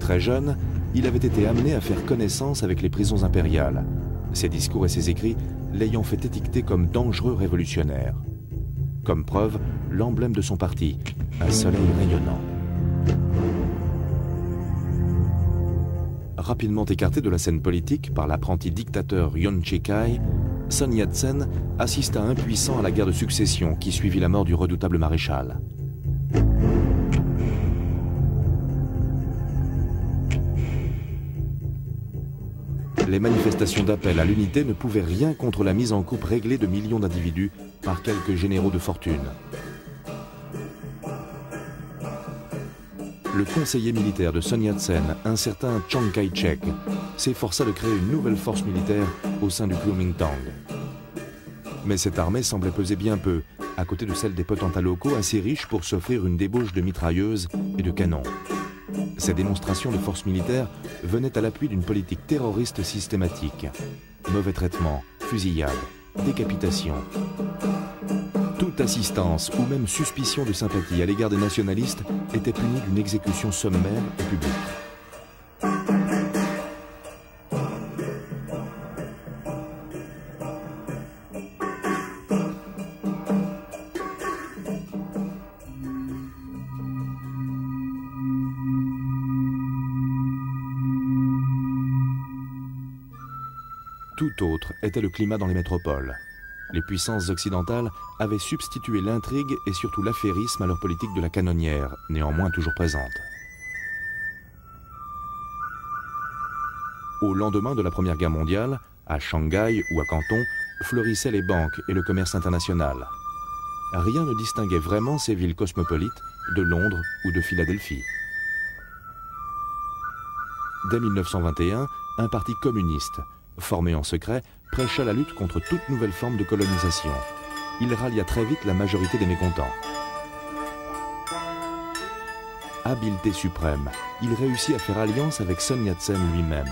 Très jeune, il avait été amené à faire connaissance avec les prisons impériales, ses discours et ses écrits l'ayant fait étiqueter comme dangereux révolutionnaire. Comme preuve, l'emblème de son parti, un soleil rayonnant. Rapidement écarté de la scène politique par l'apprenti dictateur Yuan Shikai, Sun Yat-sen assista impuissant à la guerre de succession qui suivit la mort du redoutable maréchal. Les manifestations d'appel à l'unité ne pouvaient rien contre la mise en coupe réglée de millions d'individus par quelques généraux de fortune. Le conseiller militaire de Sun Yat-sen, un certain Chiang Kai-shek, s'efforça de créer une nouvelle force militaire au sein du Kuomintang. Mais cette armée semblait peser bien peu, à côté de celle des potentats locaux assez riches pour s'offrir une débauche de mitrailleuses et de canons. Ces démonstrations de force militaire venaient à l'appui d'une politique terroriste systématique. Mauvais traitements, fusillades, décapitations. Toute assistance ou même suspicion de sympathie à l'égard des nationalistes était punie d'une exécution sommaire et publique. Tout autre était le climat dans les métropoles. Les puissances occidentales avaient substitué l'intrigue et surtout l'affairisme à leur politique de la canonnière, néanmoins toujours présente. Au lendemain de la Première Guerre mondiale, à Shanghai ou à Canton, fleurissaient les banques et le commerce international. Rien ne distinguait vraiment ces villes cosmopolites de Londres ou de Philadelphie. Dès 1921, un parti communiste, formé en secret, prêcha la lutte contre toute nouvelle forme de colonisation. Il rallia très vite la majorité des mécontents. Habileté suprême, il réussit à faire alliance avec Sun Yat-sen lui-même.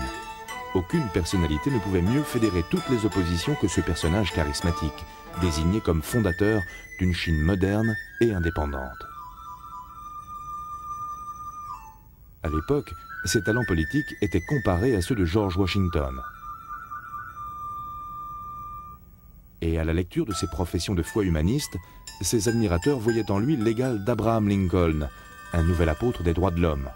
Aucune personnalité ne pouvait mieux fédérer toutes les oppositions que ce personnage charismatique, désigné comme fondateur d'une Chine moderne et indépendante. À l'époque, ses talents politiques étaient comparés à ceux de George Washington. Et à la lecture de ses professions de foi humaniste, ses admirateurs voyaient en lui l'égal d'Abraham Lincoln, un nouvel apôtre des droits de l'homme.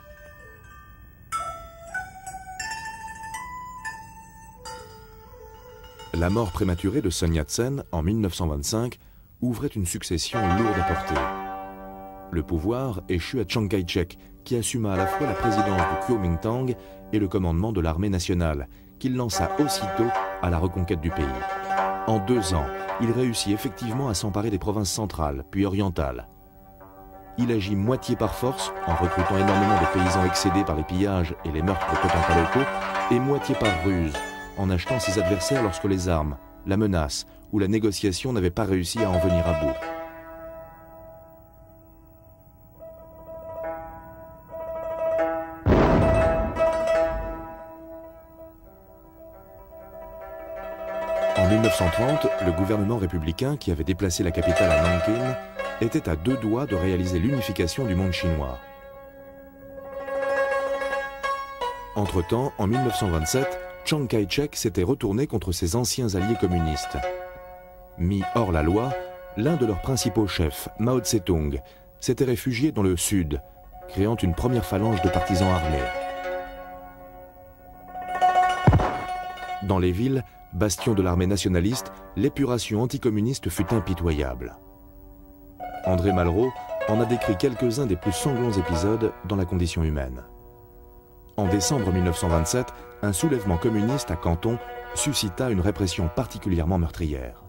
La mort prématurée de Sun Yat-sen en 1925 ouvrait une succession lourde à porter. Le pouvoir échut à Chiang Kai-shek, qui assuma à la fois la présidence du Kuomintang et le commandement de l'armée nationale, qu'il lança aussitôt à la reconquête du pays. En 2 ans, il réussit effectivement à s'emparer des provinces centrales, puis orientales. Il agit moitié par force, en recrutant énormément de paysans excédés par les pillages et les meurtres de potentats locaux, et moitié par ruse, en achetant ses adversaires lorsque les armes, la menace ou la négociation n'avaient pas réussi à en venir à bout. En 1930, le gouvernement républicain qui avait déplacé la capitale à Nankin était à deux doigts de réaliser l'unification du monde chinois. Entre-temps, en 1927, Chiang Kai-shek s'était retourné contre ses anciens alliés communistes. Mis hors la loi, l'un de leurs principaux chefs, Mao Tse-tung, s'était réfugié dans le sud, créant une première phalange de partisans armés. Dans les villes, bastion de l'armée nationaliste, l'épuration anticommuniste fut impitoyable. André Malraux en a décrit quelques-uns des plus sanglants épisodes dans la condition humaine. En décembre 1927, un soulèvement communiste à Canton suscita une répression particulièrement meurtrière.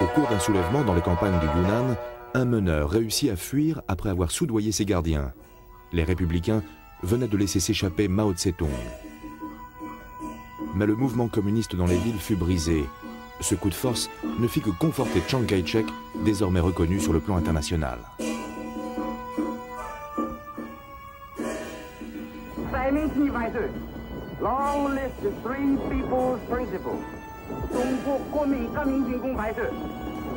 Au cours d'un soulèvement dans les campagnes du Yunnan, un meneur réussit à fuir après avoir soudoyé ses gardiens. Les républicains venaient de laisser s'échapper Mao Tse-tung. Mais le mouvement communiste dans les villes fut brisé. Ce coup de force ne fit que conforter Chiang Kai-shek, désormais reconnu sur le plan international. Long list of three people's principles.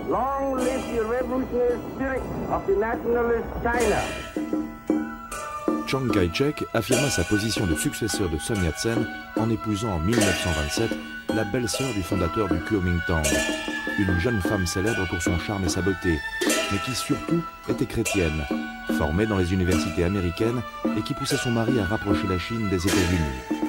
Long live the revolutionary spirit of the nationalist China. Chiang Kai-shek affirma sa position de successeur de Sun Yat-sen en épousant en 1927 la belle-sœur du fondateur du Kuomintang, une jeune femme célèbre pour son charme et sa beauté, mais qui surtout était chrétienne, formée dans les universités américaines et qui poussait son mari à rapprocher la Chine des États-Unis.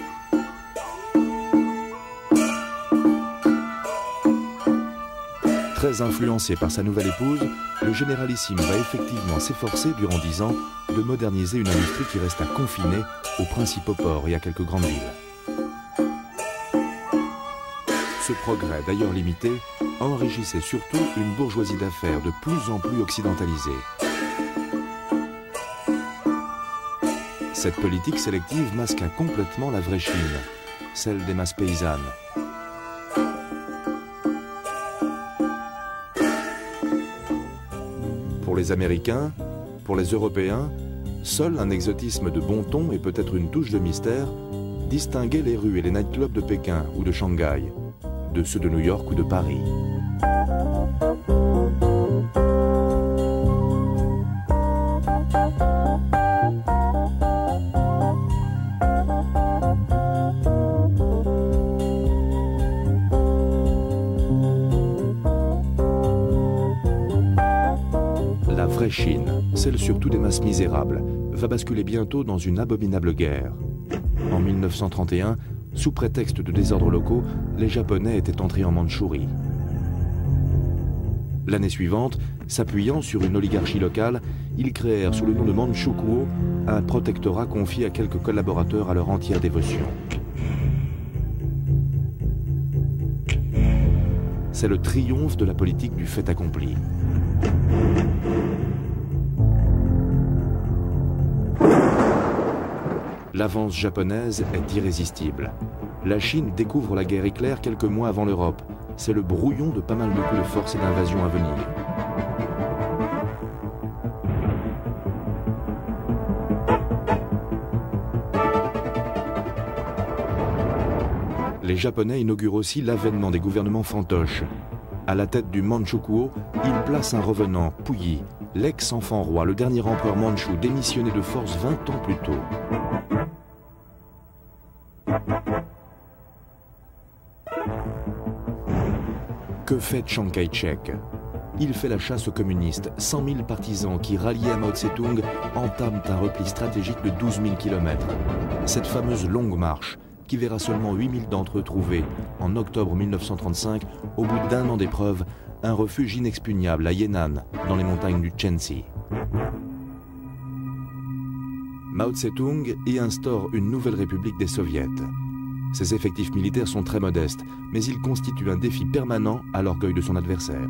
Très influencé par sa nouvelle épouse, le généralissime va effectivement s'efforcer durant 10 ans de moderniser une industrie qui resta confinée aux principaux ports et à quelques grandes villes. Ce progrès, d'ailleurs limité, enrichissait surtout une bourgeoisie d'affaires de plus en plus occidentalisée. Cette politique sélective masqua complètement la vraie Chine, celle des masses paysannes. Pour les Américains, pour les Européens, seul un exotisme de bon ton et peut-être une touche de mystère distinguait les rues et les nightclubs de Pékin ou de Shanghai, de ceux de New York ou de Paris. Chine, celle surtout des masses misérables, va basculer bientôt dans une abominable guerre. En 1931, sous prétexte de désordres locaux, les Japonais étaient entrés en Mandchourie. L'année suivante, s'appuyant sur une oligarchie locale, ils créèrent sous le nom de Manchukuo un protectorat confié à quelques collaborateurs à leur entière dévotion. C'est le triomphe de la politique du fait accompli. L'avance japonaise est irrésistible. La Chine découvre la guerre éclair quelques mois avant l'Europe. C'est le brouillon de pas mal de coups de force et d'invasions à venir. Les Japonais inaugurent aussi l'avènement des gouvernements fantoches. À la tête du Manchukuo, ils placent un revenant, Puyi, l'ex-enfant roi, le dernier empereur mandchou démissionné de force 20 ans plus tôt. Que fait Chiang Kai-shek? Il fait la chasse aux communistes. 100 000 partisans qui, ralliés à Mao Tse-tung, entament un repli stratégique de 12 000 km. Cette fameuse longue marche, qui verra seulement 8 000 d'entre eux trouver, en octobre 1935, au bout d'un an d'épreuve, un refuge inexpugnable à Yan'an, dans les montagnes du Chensi. Mao Tse-tung y instaure une nouvelle république des soviets. Ses effectifs militaires sont très modestes, mais ils constituent un défi permanent à l'orgueil de son adversaire.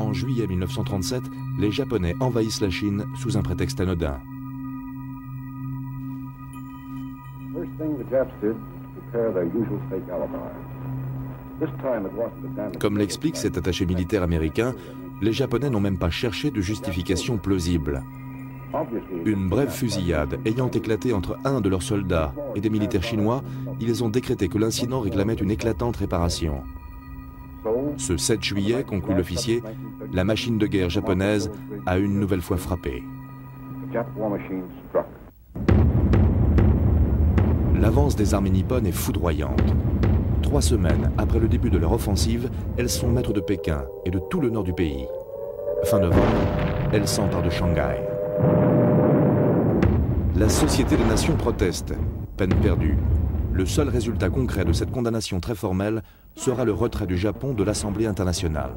En juillet 1937, les Japonais envahissent la Chine sous un prétexte anodin. Comme l'explique cet attaché militaire américain, les Japonais n'ont même pas cherché de justification plausible. Une brève fusillade ayant éclaté entre un de leurs soldats et des militaires chinois, ils ont décrété que l'incident réclamait une éclatante réparation. Ce 7 juillet, conclut l'officier, la machine de guerre japonaise a une nouvelle fois frappé. L'avance des armées nippones est foudroyante. 3 semaines après le début de leur offensive, elles sont maîtres de Pékin et de tout le nord du pays. Fin novembre, elles s'emparent de Shanghai. La Société des Nations proteste. Peine perdue. Le seul résultat concret de cette condamnation très formelle sera le retrait du Japon de l'Assemblée internationale.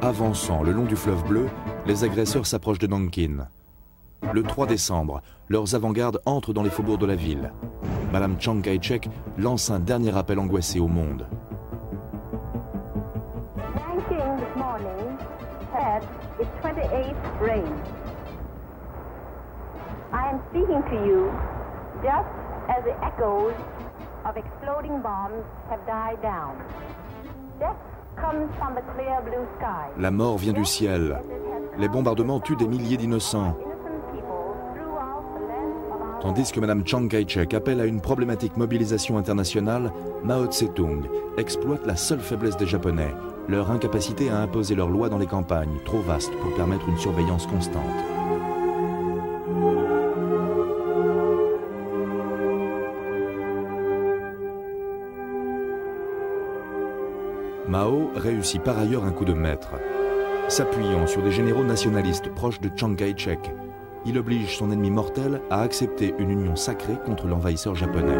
Avançant le long du fleuve bleu, les agresseurs s'approchent de Nankin. Le 3 décembre, leurs avant-gardes entrent dans les faubourgs de la ville. Madame Chiang Kai-shek lance un dernier appel angoissé au monde. La mort vient du ciel. Les bombardements tuent des milliers d'innocents. Tandis que Mme Chiang Kai-shek appelle à une problématique mobilisation internationale, Mao Tse-tung exploite la seule faiblesse des Japonais, leur incapacité à imposer leurs lois dans les campagnes, trop vastes pour permettre une surveillance constante. Mao réussit par ailleurs un coup de maître. S'appuyant sur des généraux nationalistes proches de Chiang Kai-shek, il oblige son ennemi mortel à accepter une union sacrée contre l'envahisseur japonais.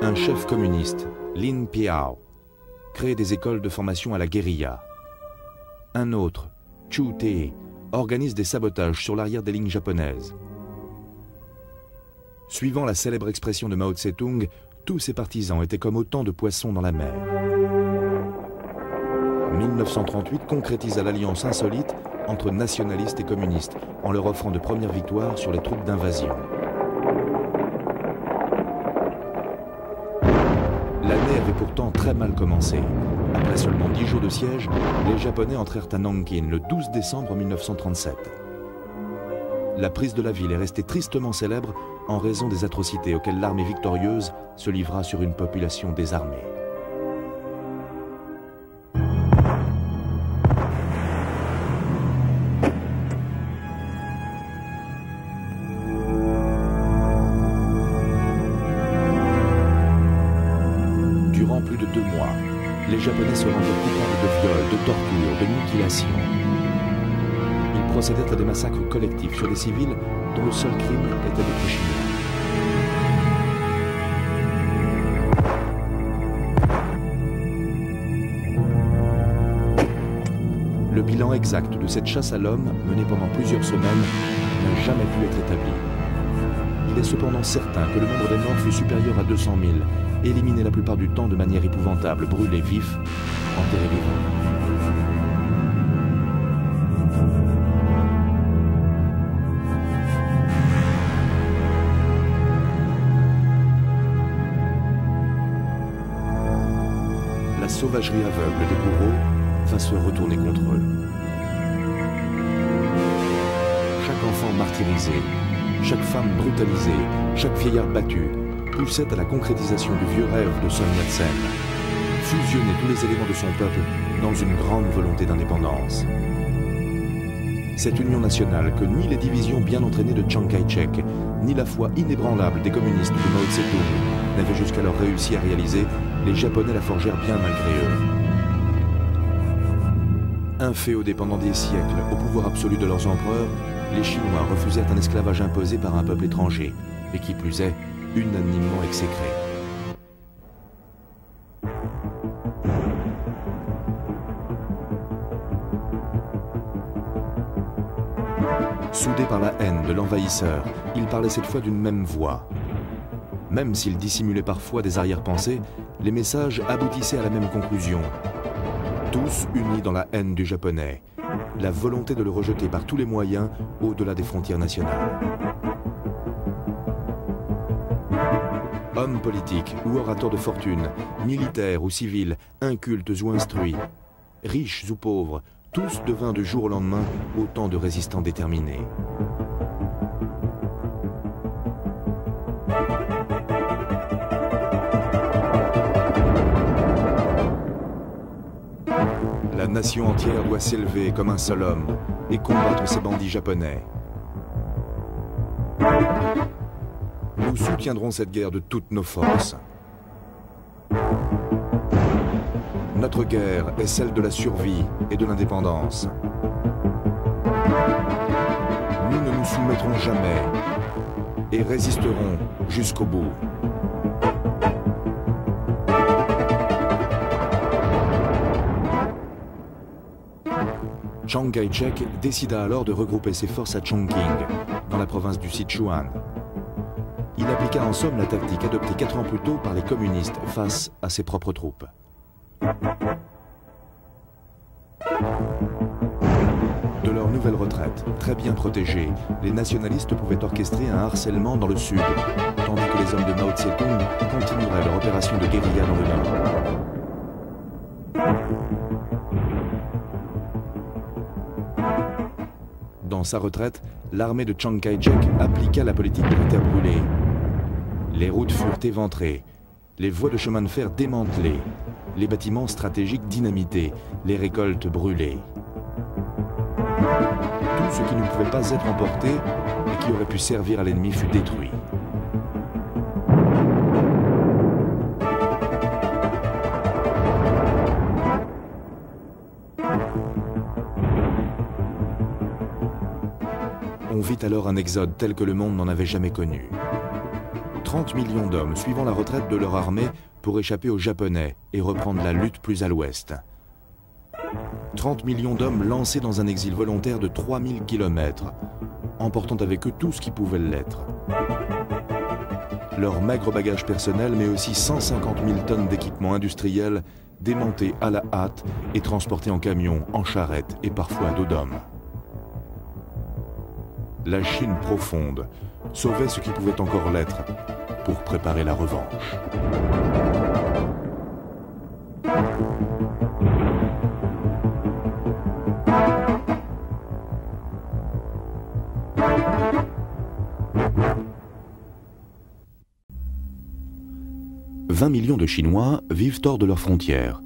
Un chef communiste, Lin Piao, crée des écoles de formation à la guérilla. Un autre, Chu Te, organise des sabotages sur l'arrière des lignes japonaises. Suivant la célèbre expression de Mao Tse-tung, tous ses partisans étaient comme autant de poissons dans la mer. 1938 concrétisa l'alliance insolite entre nationalistes et communistes en leur offrant de premières victoires sur les troupes d'invasion. L'année avait pourtant très mal commencé. Après seulement 10 jours de siège, les Japonais entrèrent à Nankin le 12 décembre 1937. La prise de la ville est restée tristement célèbre en raison des atrocités auxquelles l'armée victorieuse se livra sur une population désarmée. Les Japonais se rendaient coupables de viols, de tortures, de mutilations. Ils procédaient à des massacres collectifs sur des civils dont le seul crime était d'être chinois. Le bilan exact de cette chasse à l'homme, menée pendant plusieurs semaines, n'a jamais pu être établi. Il est cependant certain que le nombre des morts fut supérieur à 200 000, éliminés la plupart du temps de manière épouvantable, brûlés vifs, enterrés vivants. La sauvagerie aveugle des bourreaux va se retourner contre eux. Chaque enfant martyrisé, chaque femme brutalisée, chaque vieillard battu, poussait à la concrétisation du vieux rêve de Sun Yat-sen, fusionner tous les éléments de son peuple dans une grande volonté d'indépendance. Cette union nationale que ni les divisions bien entraînées de Chiang Kai-shek, ni la foi inébranlable des communistes de Mao Tse-tung n'avaient jusqu'alors réussi à réaliser, les Japonais la forgèrent bien malgré eux. Inféodés pendant des siècles au pouvoir absolu de leurs empereurs, les Chinois refusèrent un esclavage imposé par un peuple étranger, et qui plus est, unanimement exécré. Soudés par la haine de l'envahisseur, ils parlaient cette fois d'une même voix. Même s'ils dissimulaient parfois des arrière-pensées, les messages aboutissaient à la même conclusion. Tous unis dans la haine du japonais, la volonté de le rejeter par tous les moyens au-delà des frontières nationales. Hommes politiques ou orateurs de fortune, militaires ou civils, incultes ou instruits, riches ou pauvres, tous devinrent du jour au lendemain autant de résistants déterminés. La nation entière doit s'élever comme un seul homme et combattre ces bandits japonais. Nous soutiendrons cette guerre de toutes nos forces. Notre guerre est celle de la survie et de l'indépendance. Nous ne nous soumettrons jamais et résisterons jusqu'au bout. Chiang Kai-shek décida alors de regrouper ses forces à Chongqing, dans la province du Sichuan. Il appliqua en somme la tactique adoptée 4 ans plus tôt par les communistes face à ses propres troupes. De leur nouvelle retraite, très bien protégée, les nationalistes pouvaient orchestrer un harcèlement dans le sud, tandis que les hommes de Mao Tse-tung continueraient leur opération de guérilla dans le nord. Dans sa retraite, l'armée de Chiang Kai-shek appliqua la politique de la terre brûlée. Les routes furent éventrées, les voies de chemin de fer démantelées, les bâtiments stratégiques dynamités, les récoltes brûlées. Tout ce qui ne pouvait pas être emporté et qui aurait pu servir à l'ennemi fut détruit. On vit alors un exode tel que le monde n'en avait jamais connu. 30 millions d'hommes suivant la retraite de leur armée pour échapper aux Japonais et reprendre la lutte plus à l'ouest. 30 millions d'hommes lancés dans un exil volontaire de 3000 km, emportant avec eux tout ce qui pouvait l'être. Leur maigre bagage personnel, mais aussi 150 000 tonnes d'équipements industriels démontés à la hâte et transportés en camions, en charrettes et parfois à dos d'hommes. La Chine profonde sauvait ce qui pouvait encore l'être pour préparer la revanche. « 20 millions de Chinois vivent hors de leurs frontières.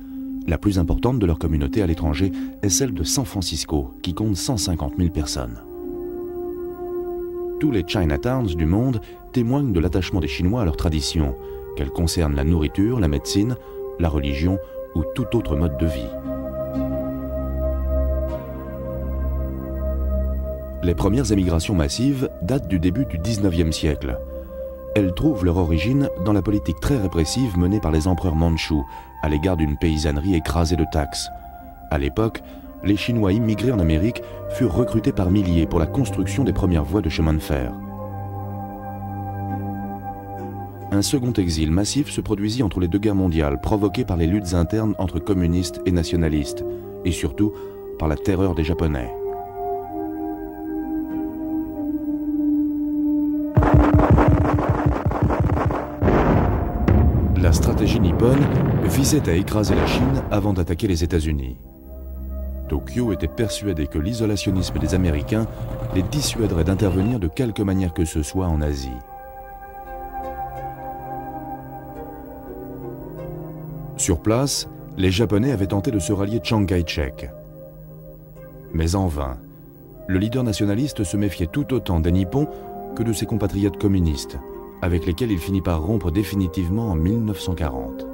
La plus importante de leur communauté à l'étranger est celle de San Francisco, qui compte 150 000 personnes. » Tous les Chinatowns du monde témoignent de l'attachement des Chinois à leurs traditions, qu'elles concernent la nourriture, la médecine, la religion ou tout autre mode de vie. Les premières émigrations massives datent du début du 19e siècle. Elles trouvent leur origine dans la politique très répressive menée par les empereurs mandchous à l'égard d'une paysannerie écrasée de taxes. À l'époque, les Chinois immigrés en Amérique furent recrutés par milliers pour la construction des premières voies de chemin de fer. Un second exil massif se produisit entre les deux guerres mondiales, provoqué par les luttes internes entre communistes et nationalistes, et surtout par la terreur des Japonais. La stratégie nippone visait à écraser la Chine avant d'attaquer les États-Unis. Tokyo était persuadé que l'isolationnisme des Américains les dissuaderait d'intervenir de quelque manière que ce soit en Asie. Sur place, les Japonais avaient tenté de se rallier Chiang Kai-shek. Mais en vain. Le leader nationaliste se méfiait tout autant des Nippons que de ses compatriotes communistes, avec lesquels il finit par rompre définitivement en 1940.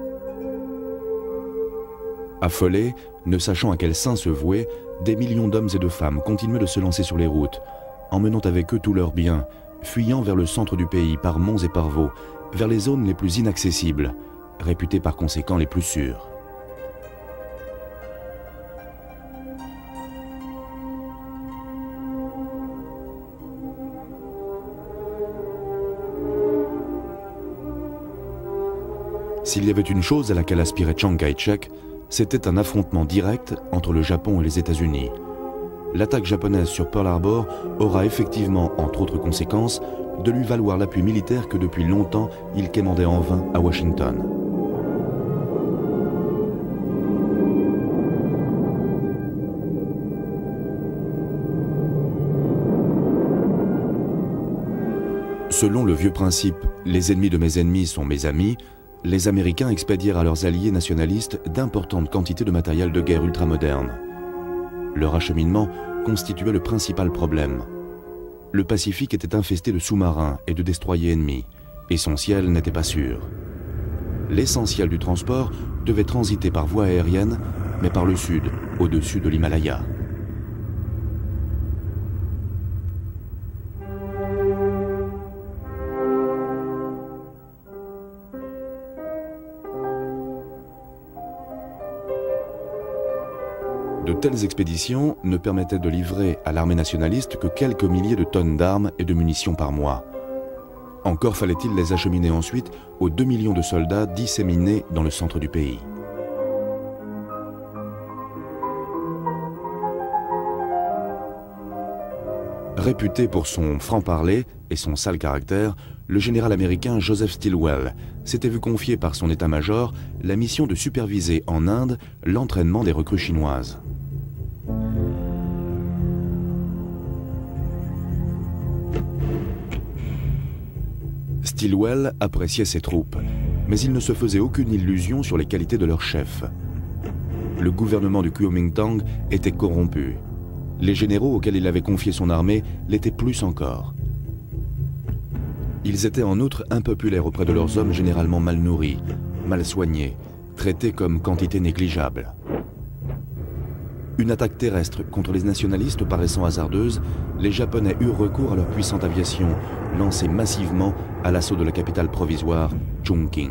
Affolés, ne sachant à quel saint se vouer, des millions d'hommes et de femmes continuaient de se lancer sur les routes, emmenant avec eux tous leurs biens, fuyant vers le centre du pays par monts et par veaux, vers les zones les plus inaccessibles, réputées par conséquent les plus sûres. S'il y avait une chose à laquelle aspirait Chiang Kai-shek, c'était un affrontement direct entre le Japon et les États-Unis. L'attaque japonaise sur Pearl Harbor aura effectivement, entre autres conséquences, de lui valoir l'appui militaire que depuis longtemps il quémandait en vain à Washington. Selon le vieux principe « les ennemis de mes ennemis sont mes amis », les Américains expédièrent à leurs alliés nationalistes d'importantes quantités de matériel de guerre ultramoderne. Leur acheminement constituait le principal problème. Le Pacifique était infesté de sous-marins et de destroyers ennemis, et son ciel n'était pas sûr. L'essentiel du transport devait transiter par voie aérienne, mais par le sud, au-dessus de l'Himalaya. De telles expéditions ne permettaient de livrer à l'armée nationaliste que quelques milliers de tonnes d'armes et de munitions par mois. Encore fallait-il les acheminer ensuite aux 2 millions de soldats disséminés dans le centre du pays. Réputé pour son franc-parler et son sale caractère, le général américain Joseph Stillwell s'était vu confier par son état-major la mission de superviser en Inde l'entraînement des recrues chinoises. Stillwell appréciait ses troupes, mais il ne se faisait aucune illusion sur les qualités de leur chef. Le gouvernement du Kuomintang était corrompu. Les généraux auxquels il avait confié son armée l'étaient plus encore. Ils étaient en outre impopulaires auprès de leurs hommes généralement mal nourris, mal soignés, traités comme quantité négligeable. Une attaque terrestre contre les nationalistes paraissant hasardeuse, les Japonais eurent recours à leur puissante aviation, lancée massivement à l'assaut de la capitale provisoire, Chongqing.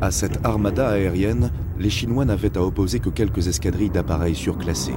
À cette armada aérienne, les Chinois n'avaient à opposer que quelques escadrilles d'appareils surclassés.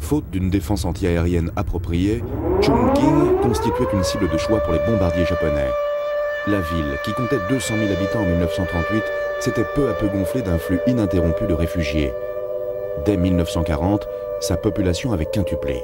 Faute d'une défense antiaérienne appropriée, Chongqing constituait une cible de choix pour les bombardiers japonais. La ville, qui comptait 200 000 habitants en 1938, s'était peu à peu gonflée d'un flux ininterrompu de réfugiés. Dès 1940, sa population avait quintuplé.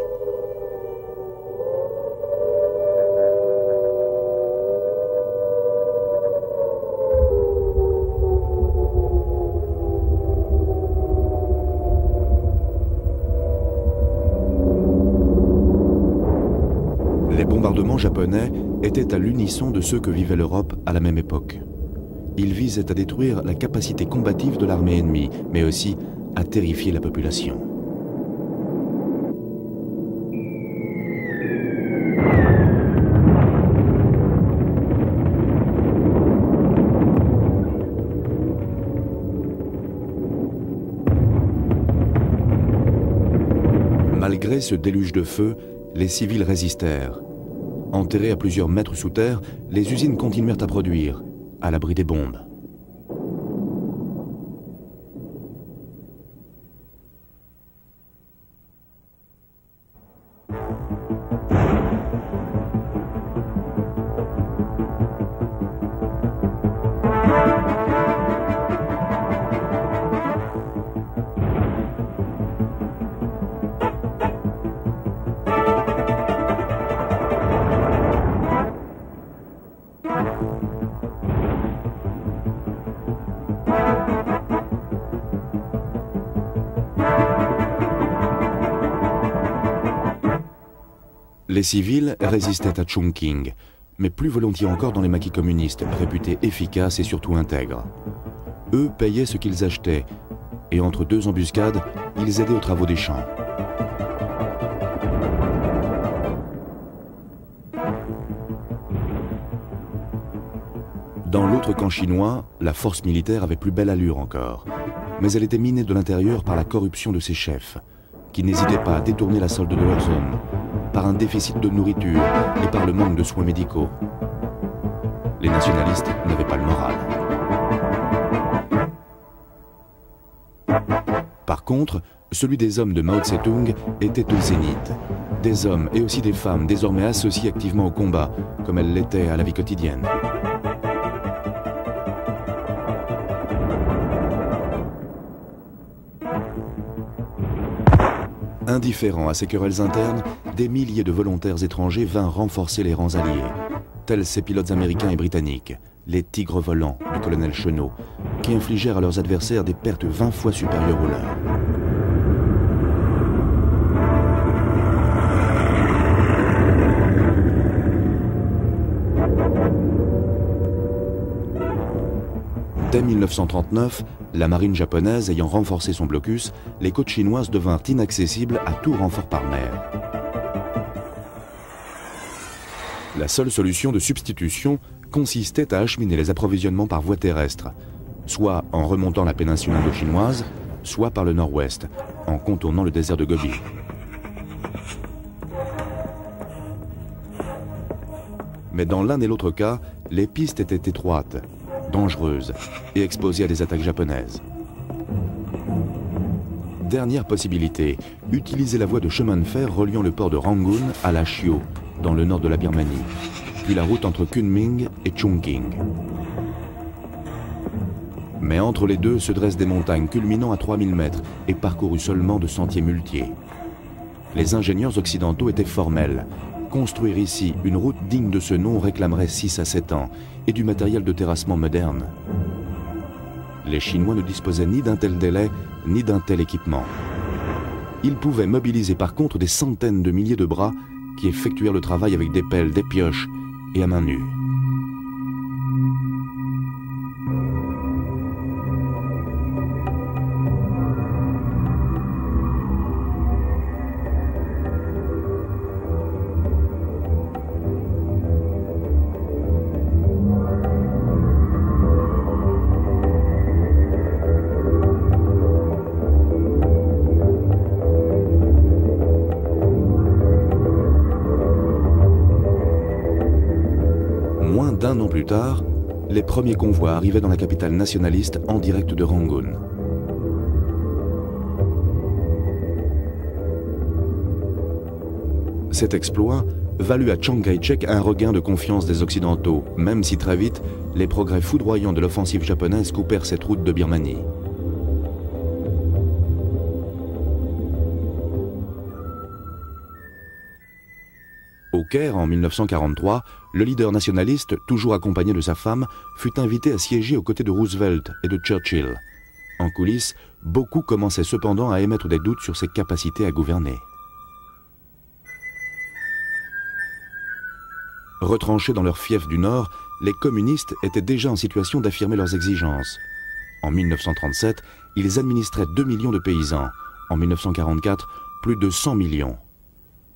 Japonais étaient à l'unisson de ceux que vivait l'Europe à la même époque. Ils visaient à détruire la capacité combative de l'armée ennemie, mais aussi à terrifier la population. Malgré ce déluge de feu, les civils résistèrent. Enterrés à plusieurs mètres sous terre, les usines continuèrent à produire, à l'abri des bombes. Les civils résistaient à Chongqing, mais plus volontiers encore dans les maquis communistes, réputés efficaces et surtout intègres. Eux payaient ce qu'ils achetaient, et entre deux embuscades, ils aidaient aux travaux des champs. Dans l'autre camp chinois, la force militaire avait plus belle allure encore, mais elle était minée de l'intérieur par la corruption de ses chefs, qui n'hésitaient pas à détourner la solde de leurs hommes, par un déficit de nourriture et par le manque de soins médicaux. Les nationalistes n'avaient pas le moral. Par contre, celui des hommes de Mao Tse-tung était au zénith. Des hommes et aussi des femmes désormais associés activement au combat, comme elles l'étaient à la vie quotidienne. Indifférents à ces querelles internes, des milliers de volontaires étrangers vinrent renforcer les rangs alliés, tels ces pilotes américains et britanniques, les tigres volants du colonel Chenot, qui infligèrent à leurs adversaires des pertes 20 fois supérieures aux leurs. Dès 1939, la marine japonaise ayant renforcé son blocus, les côtes chinoises devinrent inaccessibles à tout renfort par mer. La seule solution de substitution consistait à acheminer les approvisionnements par voie terrestre, soit en remontant la péninsule indo-chinoise, soit par le nord-ouest, en contournant le désert de Gobi. Mais dans l'un et l'autre cas, les pistes étaient étroites, dangereuses et exposées à des attaques japonaises. Dernière possibilité, utiliser la voie de chemin de fer reliant le port de Rangoon à la Chio, dans le nord de la Birmanie, puis la route entre Kunming et Chongqing. Mais entre les deux se dressent des montagnes culminant à 3000 mètres et parcourues seulement de sentiers muletiers. Les ingénieurs occidentaux étaient formels. Construire ici une route digne de ce nom réclamerait 6 à 7 ans et du matériel de terrassement moderne. Les Chinois ne disposaient ni d'un tel délai, ni d'un tel équipement. Ils pouvaient mobiliser par contre des centaines de milliers de bras qui effectuèrent le travail avec des pelles, des pioches et à main nue. Plus tard, les premiers convois arrivaient dans la capitale nationaliste en direct de Rangoon. Cet exploit valut à Chiang Kai-shek un regain de confiance des Occidentaux, même si très vite, les progrès foudroyants de l'offensive japonaise coupèrent cette route de Birmanie. Au Caire, en 1943, le leader nationaliste, toujours accompagné de sa femme, fut invité à siéger aux côtés de Roosevelt et de Churchill. En coulisses, beaucoup commençaient cependant à émettre des doutes sur ses capacités à gouverner. Retranchés dans leur fief du Nord, les communistes étaient déjà en situation d'affirmer leurs exigences. En 1937, ils administraient 2 millions de paysans. En 1944, plus de 100 millions.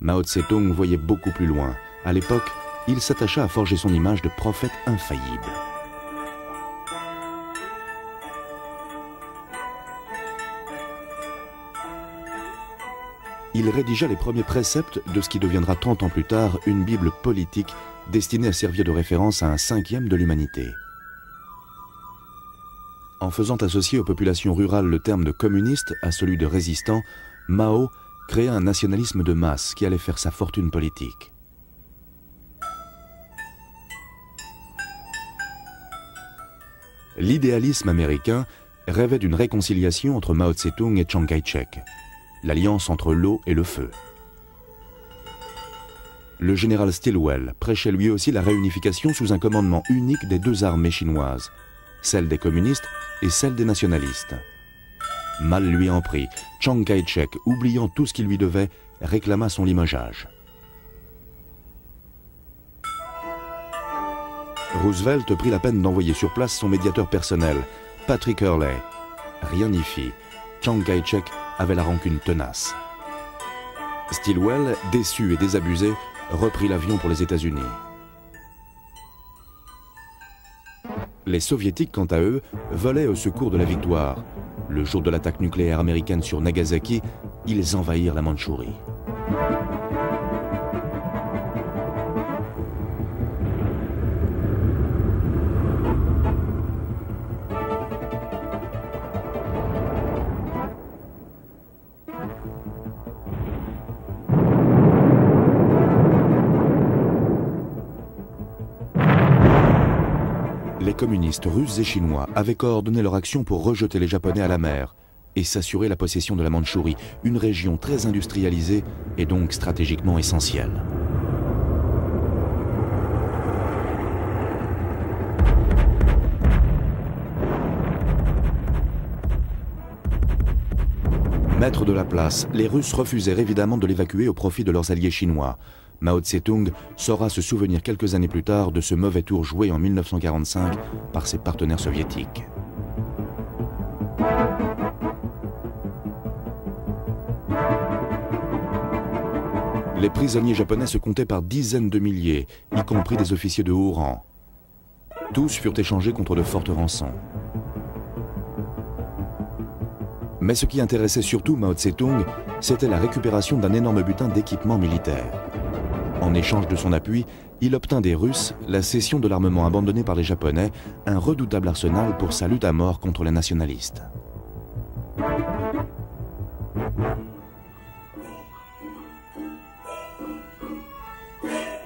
Mao Tse-tung voyait beaucoup plus loin. À l'époque, il s'attacha à forger son image de prophète infaillible. Il rédigea les premiers préceptes de ce qui deviendra 30 ans plus tard une Bible politique destinée à servir de référence à un 5e de l'humanité. En faisant associer aux populations rurales le terme de communiste à celui de résistant, Mao créa un nationalisme de masse qui allait faire sa fortune politique. L'idéalisme américain rêvait d'une réconciliation entre Mao Tse-tung et Chiang Kai-shek, l'alliance entre l'eau et le feu. le général Stillwell prêchait lui aussi la réunification sous un commandement unique des deux armées chinoises, celle des communistes et celle des nationalistes. Mal lui en prit, Chiang Kai-shek, oubliant tout ce qu'il lui devait, réclama son limogeage. Roosevelt prit la peine d'envoyer sur place son médiateur personnel, Patrick Hurley. Rien n'y fit. Chiang Kai-shek avait la rancune tenace. Stillwell, déçu et désabusé, reprit l'avion pour les États-Unis. Les Soviétiques, quant à eux, volaient au secours de la victoire. Le jour de l'attaque nucléaire américaine sur Nagasaki, ils envahirent la Mandchourie. Les communistes russes et chinois avaient coordonné leur action pour rejeter les Japonais à la mer et s'assurer la possession de la Mandchourie, une région très industrialisée et donc stratégiquement essentielle. Maîtres de la place, les Russes refusèrent évidemment de l'évacuer au profit de leurs alliés chinois. Mao Tse-tung saura se souvenir quelques années plus tard de ce mauvais tour joué en 1945 par ses partenaires soviétiques. Les prisonniers japonais se comptaient par dizaines de milliers, y compris des officiers de haut rang. Tous furent échangés contre de fortes rançons. Mais ce qui intéressait surtout Mao Tse-tung, c'était la récupération d'un énorme butin d'équipement militaire. En échange de son appui, il obtint des Russes la cession de l'armement abandonné par les Japonais, un redoutable arsenal pour sa lutte à mort contre les nationalistes.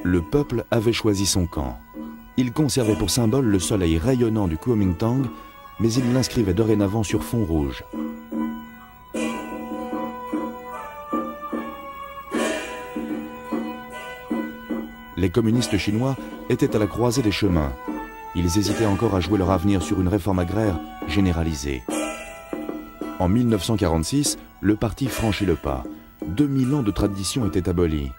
Le peuple avait choisi son camp. Il conservait pour symbole le soleil rayonnant du Kuomintang, mais il l'inscrivait dorénavant sur fond rouge. Les communistes chinois étaient à la croisée des chemins. Ils hésitaient encore à jouer leur avenir sur une réforme agraire généralisée. En 1946, le parti franchit le pas. 2000 ans de tradition étaient abolis.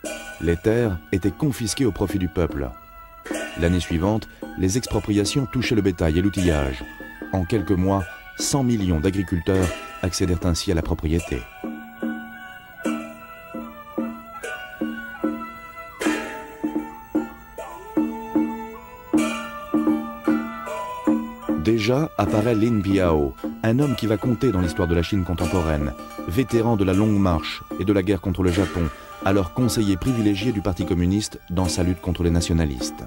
Les terres étaient confisquées au profit du peuple. L'année suivante, les expropriations touchaient le bétail et l'outillage. En quelques mois, 100 millions d'agriculteurs accédèrent ainsi à la propriété. Déjà apparaît Lin Piao, un homme qui va compter dans l'histoire de la Chine contemporaine, vétéran de la Longue Marche et de la guerre contre le Japon, alors conseiller privilégié du Parti communiste dans sa lutte contre les nationalistes.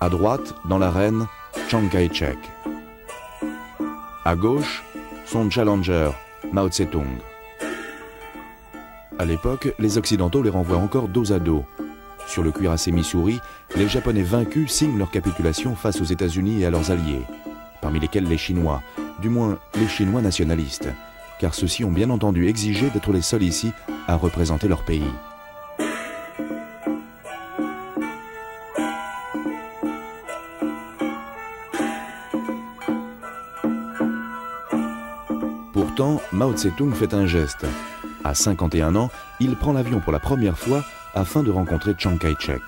À droite, dans l'arène, Chiang Kai-shek. À gauche, son challenger, Mao Tse-tung. À l'époque, les Occidentaux les renvoient encore dos à dos. Sur le cuirassé Missouri, les Japonais vaincus signent leur capitulation face aux États-Unis et à leurs alliés, parmi lesquels les Chinois, du moins les Chinois nationalistes, car ceux-ci ont bien entendu exigé d'être les seuls ici à représenter leur pays. Pourtant, Mao Tse-tung fait un geste. À 51 ans, il prend l'avion pour la première fois afin de rencontrer Chiang Kai-shek.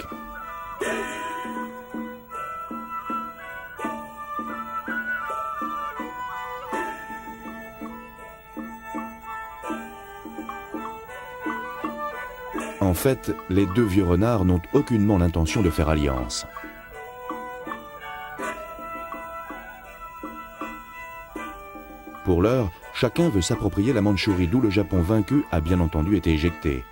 En fait, les deux vieux renards n'ont aucunement l'intention de faire alliance. Pour l'heure, chacun veut s'approprier la Mandchourie, d'où le Japon vaincu a bien entendu été éjecté.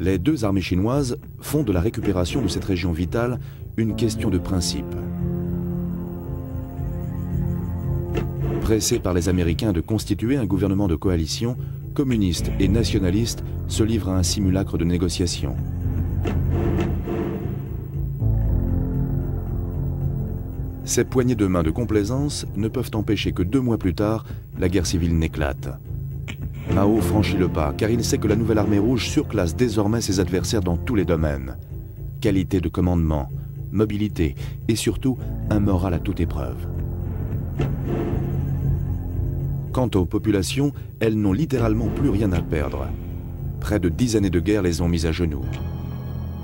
Les deux armées chinoises font de la récupération de cette région vitale une question de principe. Pressés par les Américains de constituer un gouvernement de coalition, communistes et nationalistes se livrent à un simulacre de négociation. Ces poignées de main de complaisance ne peuvent empêcher que 2 mois plus tard, la guerre civile n'éclate. Mao franchit le pas car il sait que la nouvelle armée rouge surclasse désormais ses adversaires dans tous les domaines. Qualité de commandement, mobilité et surtout un moral à toute épreuve. Quant aux populations, elles n'ont littéralement plus rien à perdre. Près de 10 années de guerre les ont mises à genoux.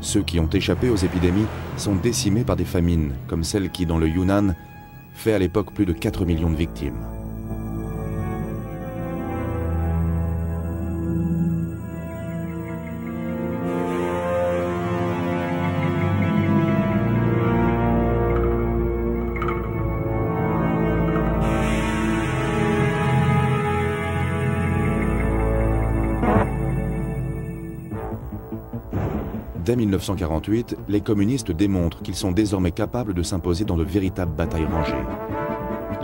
Ceux qui ont échappé aux épidémies sont décimés par des famines, comme celle qui, dans le Yunnan, fait à l'époque plus de 4 millions de victimes. Dès 1948, les communistes démontrent qu'ils sont désormais capables de s'imposer dans de véritables batailles rangées.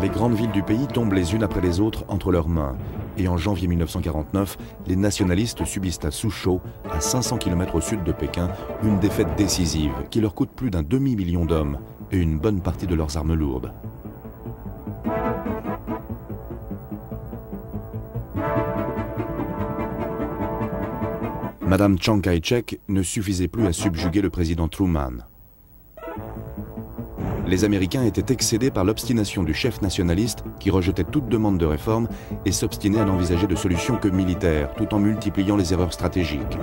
Les grandes villes du pays tombent les unes après les autres entre leurs mains. Et en janvier 1949, les nationalistes subissent à Suzhou, à 500 km au sud de Pékin, une défaite décisive qui leur coûte plus d'un demi-million d'hommes et une bonne partie de leurs armes lourdes. Madame Chiang Kai-shek ne suffisait plus à subjuguer le président Truman. Les Américains étaient excédés par l'obstination du chef nationaliste qui rejetait toute demande de réforme et s'obstinait à n'envisager de solution que militaire, tout en multipliant les erreurs stratégiques.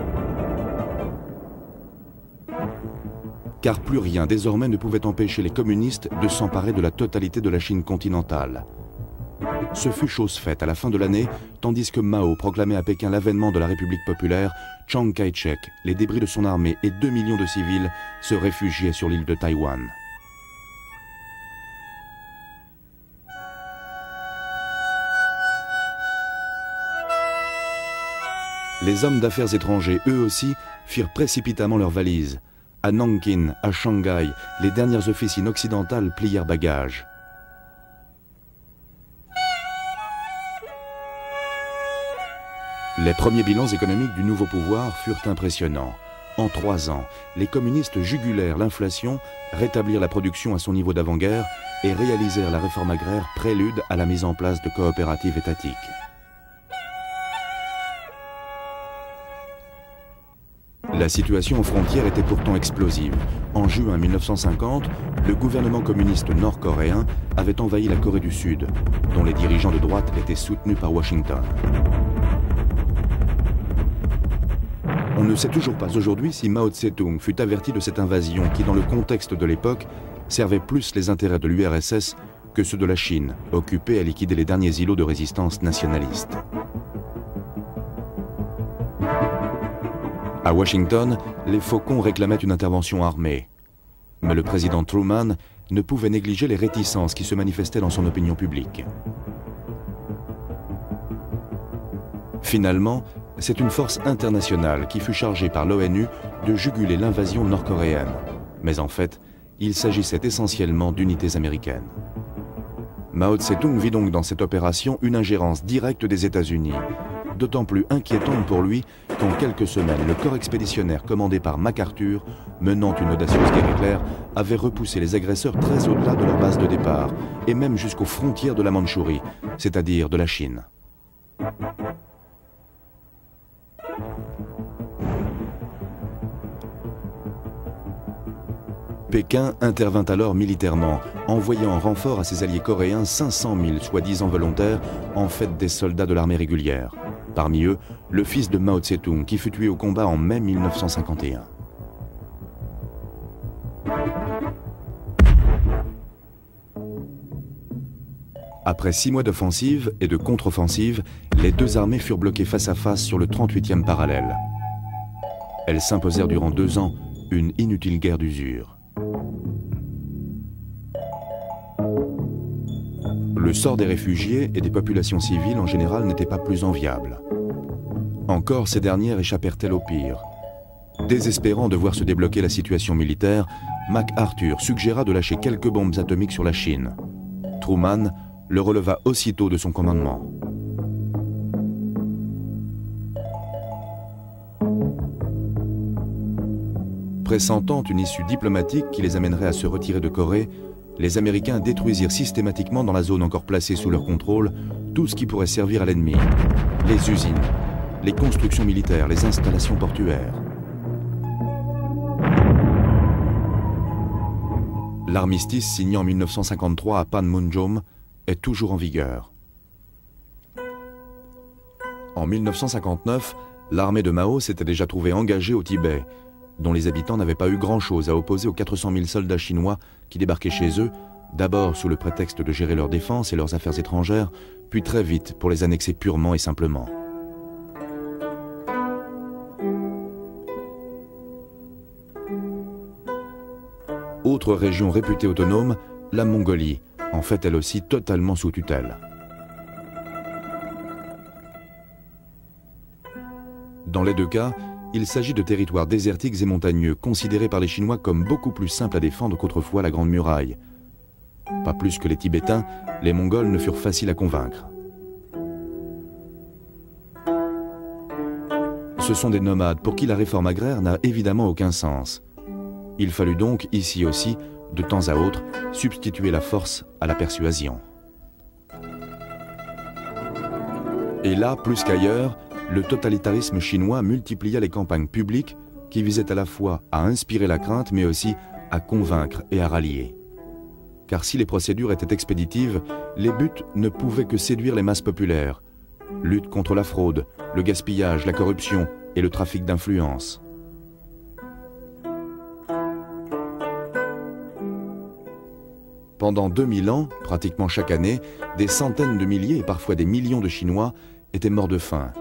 Car plus rien désormais ne pouvait empêcher les communistes de s'emparer de la totalité de la Chine continentale. Ce fut chose faite à la fin de l'année, tandis que Mao proclamait à Pékin l'avènement de la République populaire, Chiang Kai-shek, les débris de son armée et 2 millions de civils se réfugiaient sur l'île de Taïwan. Les hommes d'affaires étrangers, eux aussi, firent précipitamment leurs valises. À Nankin, à Shanghai, les dernières officines occidentales plièrent bagages. Les premiers bilans économiques du nouveau pouvoir furent impressionnants. En 3 ans, les communistes jugulèrent l'inflation, rétablirent la production à son niveau d'avant-guerre et réalisèrent la réforme agraire prélude à la mise en place de coopératives étatiques. La situation aux frontières était pourtant explosive. En juin 1950, le gouvernement communiste nord-coréen avait envahi la Corée du Sud, dont les dirigeants de droite étaient soutenus par Washington. On ne sait toujours pas aujourd'hui si Mao Tse-tung fut averti de cette invasion qui, dans le contexte de l'époque, servait plus les intérêts de l'URSS que ceux de la Chine, occupée à liquider les derniers îlots de résistance nationaliste. À Washington, les faucons réclamaient une intervention armée. Mais le président Truman ne pouvait négliger les réticences qui se manifestaient dans son opinion publique. Finalement, c'est une force internationale qui fut chargée par l'ONU de juguler l'invasion nord-coréenne. Mais en fait, il s'agissait essentiellement d'unités américaines. Mao Tse-tung vit donc dans cette opération une ingérence directe des États-Unis, d'autant plus inquiétante pour lui qu'en quelques semaines, le corps expéditionnaire commandé par MacArthur, menant une audacieuse guerre éclair, avait repoussé les agresseurs très au-delà de leur base de départ, et même jusqu'aux frontières de la Mandchourie, c'est-à-dire de la Chine. Pékin intervint alors militairement, envoyant en renfort à ses alliés coréens 500 000 soi-disant volontaires, en fait des soldats de l'armée régulière. Parmi eux, le fils de Mao Tse-tung qui fut tué au combat en mai 1951. Après 6 mois d'offensive et de contre-offensive, les 2 armées furent bloquées face à face sur le 38e parallèle. Elles s'imposèrent durant 2 ans une inutile guerre d'usure. Le sort des réfugiés et des populations civiles en général n'était pas plus enviable. Encore, ces dernières échappèrent-elles au pire. Désespérant de voir se débloquer la situation militaire, MacArthur suggéra de lâcher quelques bombes atomiques sur la Chine. Truman le releva aussitôt de son commandement. Pressentant une issue diplomatique qui les amènerait à se retirer de Corée, les Américains détruisirent systématiquement dans la zone encore placée sous leur contrôle tout ce qui pourrait servir à l'ennemi. Les usines, les constructions militaires, les installations portuaires. L'armistice signé en 1953 à Panmunjom est toujours en vigueur. En 1959, l'armée de Mao s'était déjà trouvée engagée au Tibet, dont les habitants n'avaient pas eu grand-chose à opposer aux 400 000 soldats chinois qui débarquaient chez eux, d'abord sous le prétexte de gérer leur défense et leurs affaires étrangères, puis très vite pour les annexer purement et simplement. Autre région réputée autonome, la Mongolie, en fait elle aussi totalement sous tutelle. Dans les deux cas, il s'agit de territoires désertiques et montagneux, considérés par les Chinois comme beaucoup plus simples à défendre qu'autrefois la Grande Muraille. Pas plus que les Tibétains, les Mongols ne furent faciles à convaincre. Ce sont des nomades pour qui la réforme agraire n'a évidemment aucun sens. Il fallut donc, ici aussi, de temps à autre, substituer la force à la persuasion. Et là, plus qu'ailleurs, le totalitarisme chinois multiplia les campagnes publiques qui visaient à la fois à inspirer la crainte mais aussi à convaincre et à rallier. Car si les procédures étaient expéditives, les buts ne pouvaient que séduire les masses populaires. Lutte contre la fraude, le gaspillage, la corruption et le trafic d'influence. Pendant 2000 ans, pratiquement chaque année, des centaines de milliers et parfois des millions de Chinois étaient morts de faim.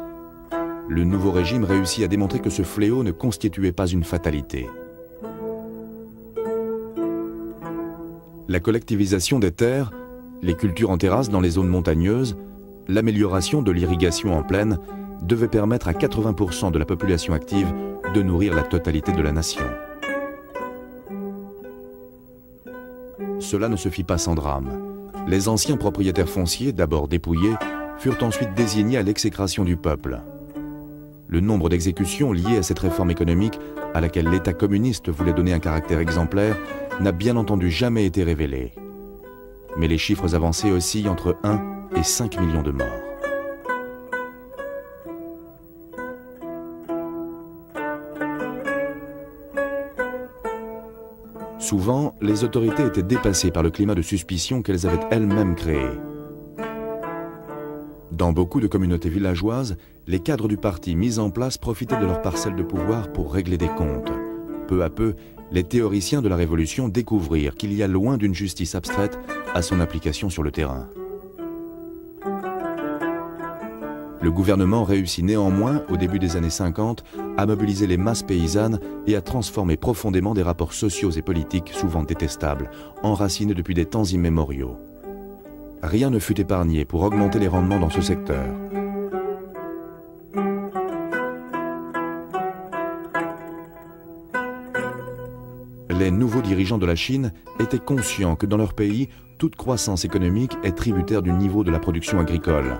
Le nouveau régime réussit à démontrer que ce fléau ne constituait pas une fatalité. La collectivisation des terres, les cultures en terrasse dans les zones montagneuses, l'amélioration de l'irrigation en plaine devaient permettre à 80% de la population active de nourrir la totalité de la nation. Cela ne se fit pas sans drame. Les anciens propriétaires fonciers, d'abord dépouillés, furent ensuite désignés à l'exécration du peuple. Le nombre d'exécutions liées à cette réforme économique, à laquelle l'État communiste voulait donner un caractère exemplaire, n'a bien entendu jamais été révélé. Mais les chiffres avancés oscillent entre 1 et 5 millions de morts. Souvent, les autorités étaient dépassées par le climat de suspicion qu'elles avaient elles-mêmes créé. Dans beaucoup de communautés villageoises, les cadres du parti mis en place profitaient de leur parcelle de pouvoir pour régler des comptes. Peu à peu, les théoriciens de la Révolution découvrirent qu'il y a loin d'une justice abstraite à son application sur le terrain. Le gouvernement réussit néanmoins, au début des années 50, à mobiliser les masses paysannes et à transformer profondément des rapports sociaux et politiques souvent détestables, enracinés depuis des temps immémoriaux. Rien ne fut épargné pour augmenter les rendements dans ce secteur. Les nouveaux dirigeants de la Chine étaient conscients que dans leur pays, toute croissance économique est tributaire du niveau de la production agricole.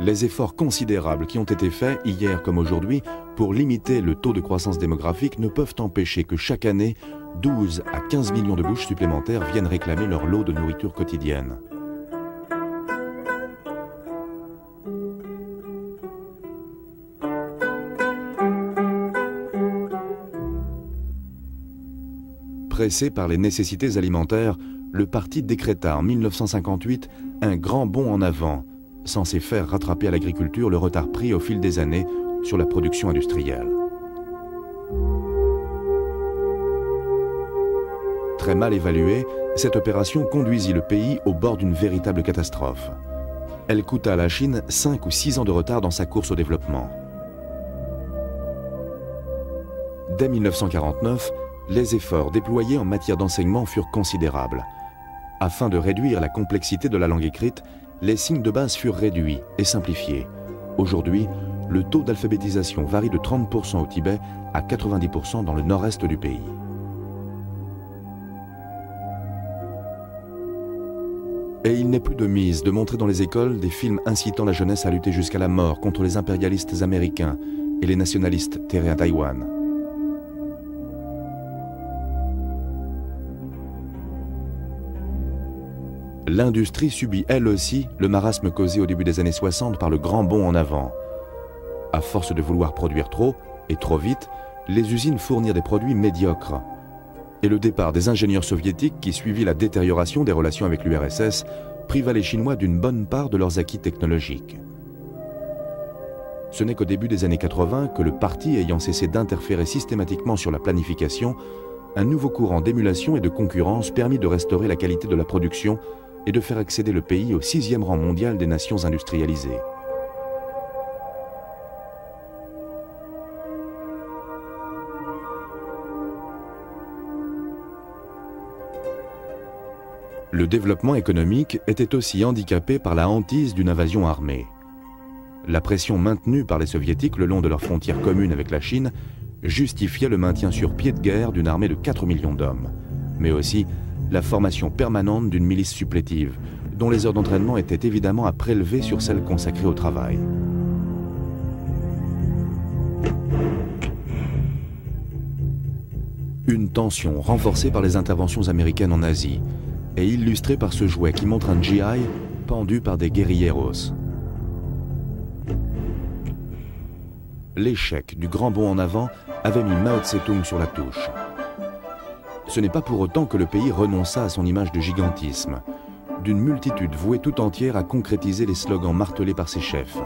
Les efforts considérables qui ont été faits, hier comme aujourd'hui, pour limiter le taux de croissance démographique ne peuvent empêcher que chaque année, 12 à 15 millions de bouches supplémentaires viennent réclamer leur lot de nourriture quotidienne. Pressé par les nécessités alimentaires, le parti décréta en 1958 un grand bond en avant, censé faire rattraper à l'agriculture le retard pris au fil des années sur la production industrielle. Très mal évaluée, cette opération conduisit le pays au bord d'une véritable catastrophe. Elle coûta à la Chine 5 ou 6 ans de retard dans sa course au développement. Dès 1949, les efforts déployés en matière d'enseignement furent considérables. Afin de réduire la complexité de la langue écrite, les signes de base furent réduits et simplifiés. Aujourd'hui, le taux d'alphabétisation varie de 30% au Tibet à 90% dans le nord-est du pays. Et il n'est plus de mise de montrer dans les écoles des films incitant la jeunesse à lutter jusqu'à la mort contre les impérialistes américains et les nationalistes terrés à Taïwan. l'industrie subit elle aussi le marasme causé au début des années 60 par le grand bond en avant. À force de vouloir produire trop, et trop vite, les usines fournirent des produits médiocres. Et le départ des ingénieurs soviétiques qui suivit la détérioration des relations avec l'URSS priva les Chinois d'une bonne part de leurs acquis technologiques. Ce n'est qu'au début des années 80 que le parti ayant cessé d'interférer systématiquement sur la planification, un nouveau courant d'émulation et de concurrence permit de restaurer la qualité de la production et de faire accéder le pays au 6e rang mondial des nations industrialisées. Le développement économique était aussi handicapé par la hantise d'une invasion armée. La pression maintenue par les soviétiques le long de leurs frontières communes avec la Chine justifiait le maintien sur pied de guerre d'une armée de 4 millions d'hommes, mais aussi la formation permanente d'une milice supplétive, dont les heures d'entraînement étaient évidemment à prélever sur celles consacrées au travail. Une tension renforcée par les interventions américaines en Asie, et illustrée par ce jouet qui montre un GI pendu par des guerrilleros. L'échec du grand bond en avant avait mis Mao Tse-tung sur la touche. Ce n'est pas pour autant que le pays renonça à son image de gigantisme, d'une multitude vouée tout entière à concrétiser les slogans martelés par ses chefs.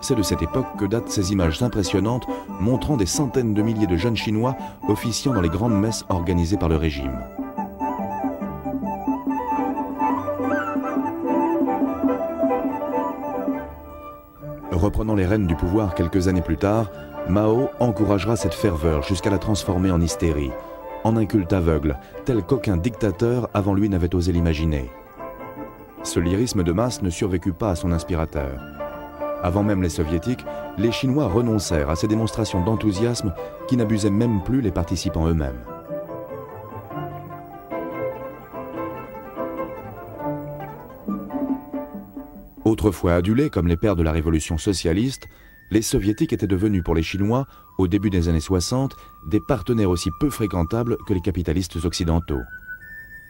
C'est de cette époque que datent ces images impressionnantes montrant des centaines de milliers de jeunes Chinois officiant dans les grandes messes organisées par le régime. Reprenant les rênes du pouvoir quelques années plus tard, Mao encouragera cette ferveur jusqu'à la transformer en hystérie, en un culte aveugle, tel qu'aucun dictateur avant lui n'avait osé l'imaginer. Ce lyrisme de masse ne survécut pas à son inspirateur. Avant même les soviétiques, les Chinois renoncèrent à ces démonstrations d'enthousiasme qui n'abusaient même plus les participants eux-mêmes. Autrefois adulés comme les pères de la révolution socialiste, les soviétiques étaient devenus pour les Chinois, au début des années 60, des partenaires aussi peu fréquentables que les capitalistes occidentaux.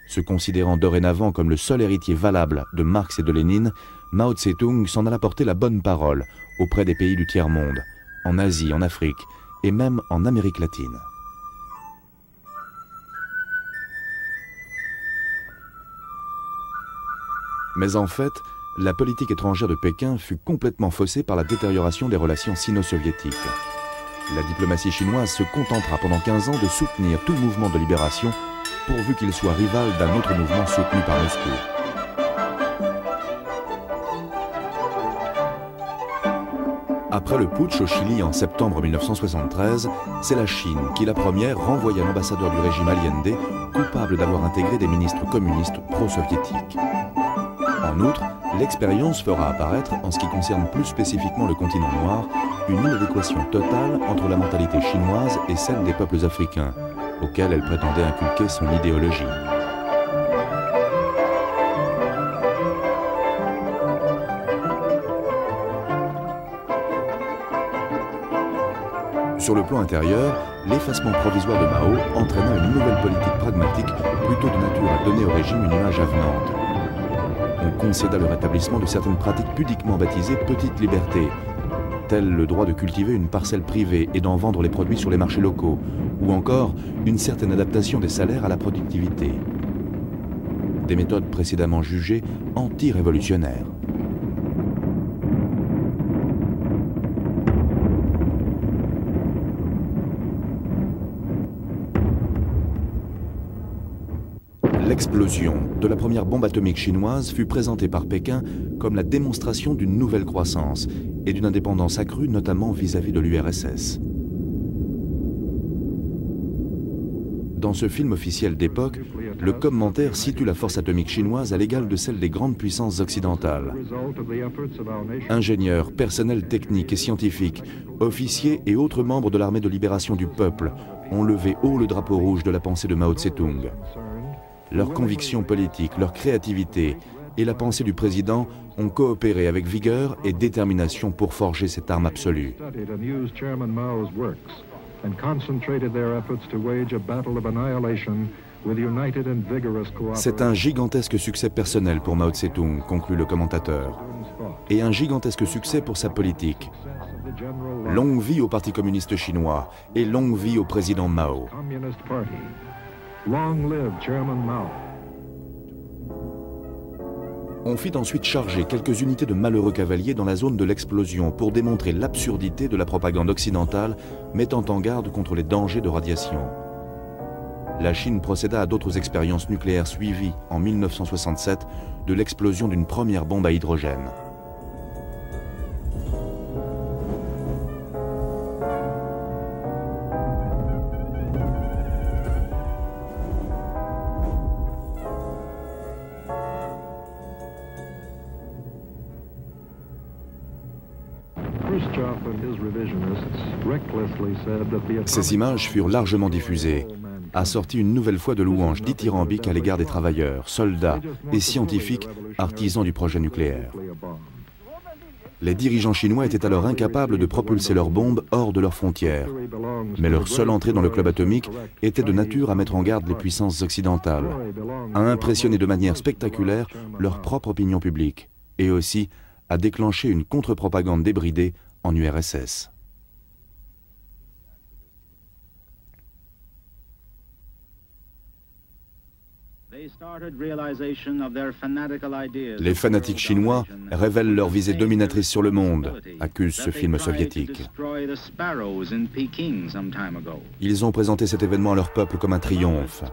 Se considérant dorénavant comme le seul héritier valable de Marx et de Lénine, Mao Tse-tung s'en alla porter la bonne parole auprès des pays du tiers-monde, en Asie, en Afrique et même en Amérique latine. Mais en fait, la politique étrangère de Pékin fut complètement faussée par la détérioration des relations sino-soviétiques. La diplomatie chinoise se contentera pendant 15 ans de soutenir tout mouvement de libération, pourvu qu'il soit rival d'un autre mouvement soutenu par Moscou. Après le putsch au Chili en septembre 1973, c'est la Chine qui, la première, renvoya l'ambassadeur du régime Allende, coupable d'avoir intégré des ministres communistes pro-soviétiques. En outre, l'expérience fera apparaître, en ce qui concerne plus spécifiquement le continent noir, une inadéquation totale entre la mentalité chinoise et celle des peuples africains, auxquels elle prétendait inculquer son idéologie. Sur le plan intérieur, l'effacement provisoire de Mao entraîna une nouvelle politique pragmatique, plutôt de nature à donner au régime une image avenante. On concéda le rétablissement de certaines pratiques pudiquement baptisées « petites libertés », telles le droit de cultiver une parcelle privée et d'en vendre les produits sur les marchés locaux, ou encore une certaine adaptation des salaires à la productivité. Des méthodes précédemment jugées anti-révolutionnaires. L'explosion de la première bombe atomique chinoise fut présentée par Pékin comme la démonstration d'une nouvelle croissance et d'une indépendance accrue, notamment vis-à-vis de l'URSS. Dans ce film officiel d'époque, le commentaire situe la force atomique chinoise à l'égal de celle des grandes puissances occidentales. Ingénieurs, personnel technique et scientifique, officiers et autres membres de l'armée de libération du peuple ont levé haut le drapeau rouge de la pensée de Mao Tse-tung. Leurs convictions politiques, leur créativité et la pensée du président ont coopéré avec vigueur et détermination pour forger cette arme absolue. C'est un gigantesque succès personnel pour Mao Tse-tung, conclut le commentateur, et un gigantesque succès pour sa politique. Longue vie au Parti communiste chinois et longue vie au président Mao. On fit ensuite charger quelques unités de malheureux cavaliers dans la zone de l'explosion pour démontrer l'absurdité de la propagande occidentale, mettant en garde contre les dangers de radiation. La Chine procéda à d'autres expériences nucléaires suivies, en 1967, de l'explosion d'une première bombe à hydrogène. Ces images furent largement diffusées, assorties une nouvelle fois de louanges dithyrambiques à l'égard des travailleurs, soldats et scientifiques artisans du projet nucléaire. Les dirigeants chinois étaient alors incapables de propulser leurs bombes hors de leurs frontières, mais leur seule entrée dans le club atomique était de nature à mettre en garde les puissances occidentales, à impressionner de manière spectaculaire leur propre opinion publique, et aussi à déclencher une contre-propagande débridée en URSS. Les fanatiques chinois révèlent leur visée dominatrice sur le monde, accuse ce film soviétique. Ils ont présenté cet événement à leur peuple comme un triomphe.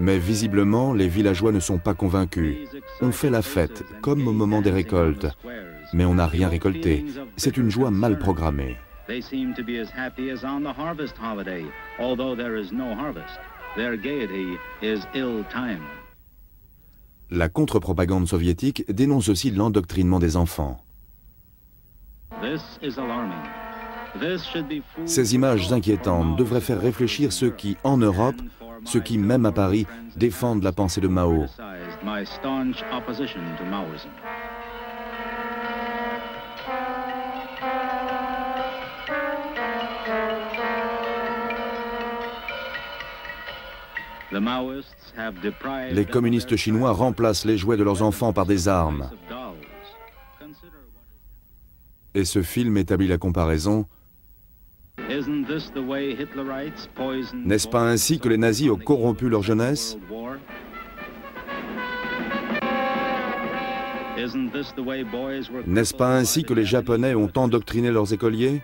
Mais visiblement, les villageois ne sont pas convaincus. On fait la fête, comme au moment des récoltes. Mais on n'a rien récolté. C'est une joie mal programmée. La contre-propagande soviétique dénonce aussi l'endoctrinement des enfants. Ces images inquiétantes devraient faire réfléchir ceux qui, en Europe, ceux qui, même à Paris, défendent la pensée de Mao. Les communistes chinois remplacent les jouets de leurs enfants par des armes. Et ce film établit la comparaison. N'est-ce pas ainsi que les nazis ont corrompu leur jeunesse? N'est-ce pas ainsi que les Japonais ont endoctriné leurs écoliers?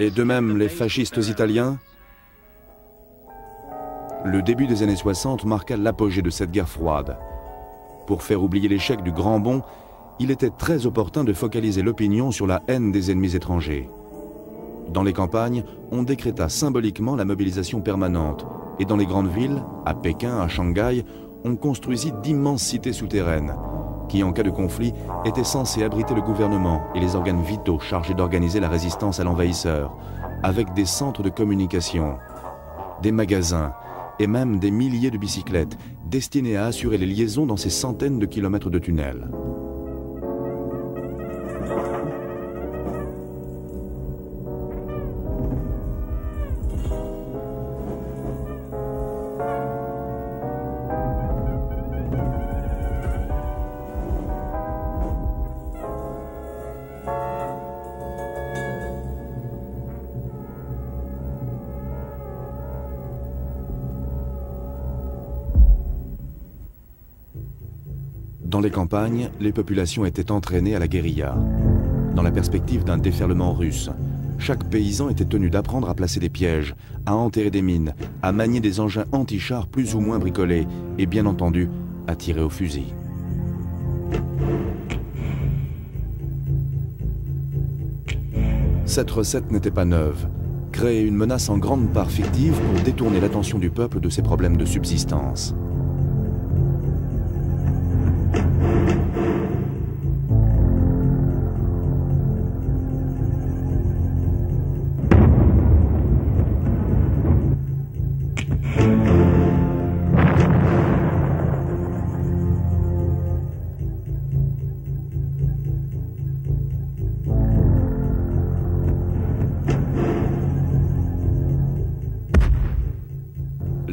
Et de même les fascistes italiens? Le début des années 60 marqua l'apogée de cette guerre froide. Pour faire oublier l'échec du Grand Bond, il était très opportun de focaliser l'opinion sur la haine des ennemis étrangers. Dans les campagnes, on décréta symboliquement la mobilisation permanente. Et dans les grandes villes, à Pékin, à Shanghai, on construisit d'immenses cités souterraines, qui, en cas de conflit, étaient censées abriter le gouvernement et les organes vitaux chargés d'organiser la résistance à l'envahisseur, avec des centres de communication, des magasins et même des milliers de bicyclettes destinées à assurer les liaisons dans ces centaines de kilomètres de tunnels. Dans les campagnes, les populations étaient entraînées à la guérilla, dans la perspective d'un déferlement russe. Chaque paysan était tenu d'apprendre à placer des pièges, à enterrer des mines, à manier des engins anti-chars plus ou moins bricolés, et bien entendu, à tirer au fusil. Cette recette n'était pas neuve. Créer une menace en grande part fictive pour détourner l'attention du peuple de ses problèmes de subsistance.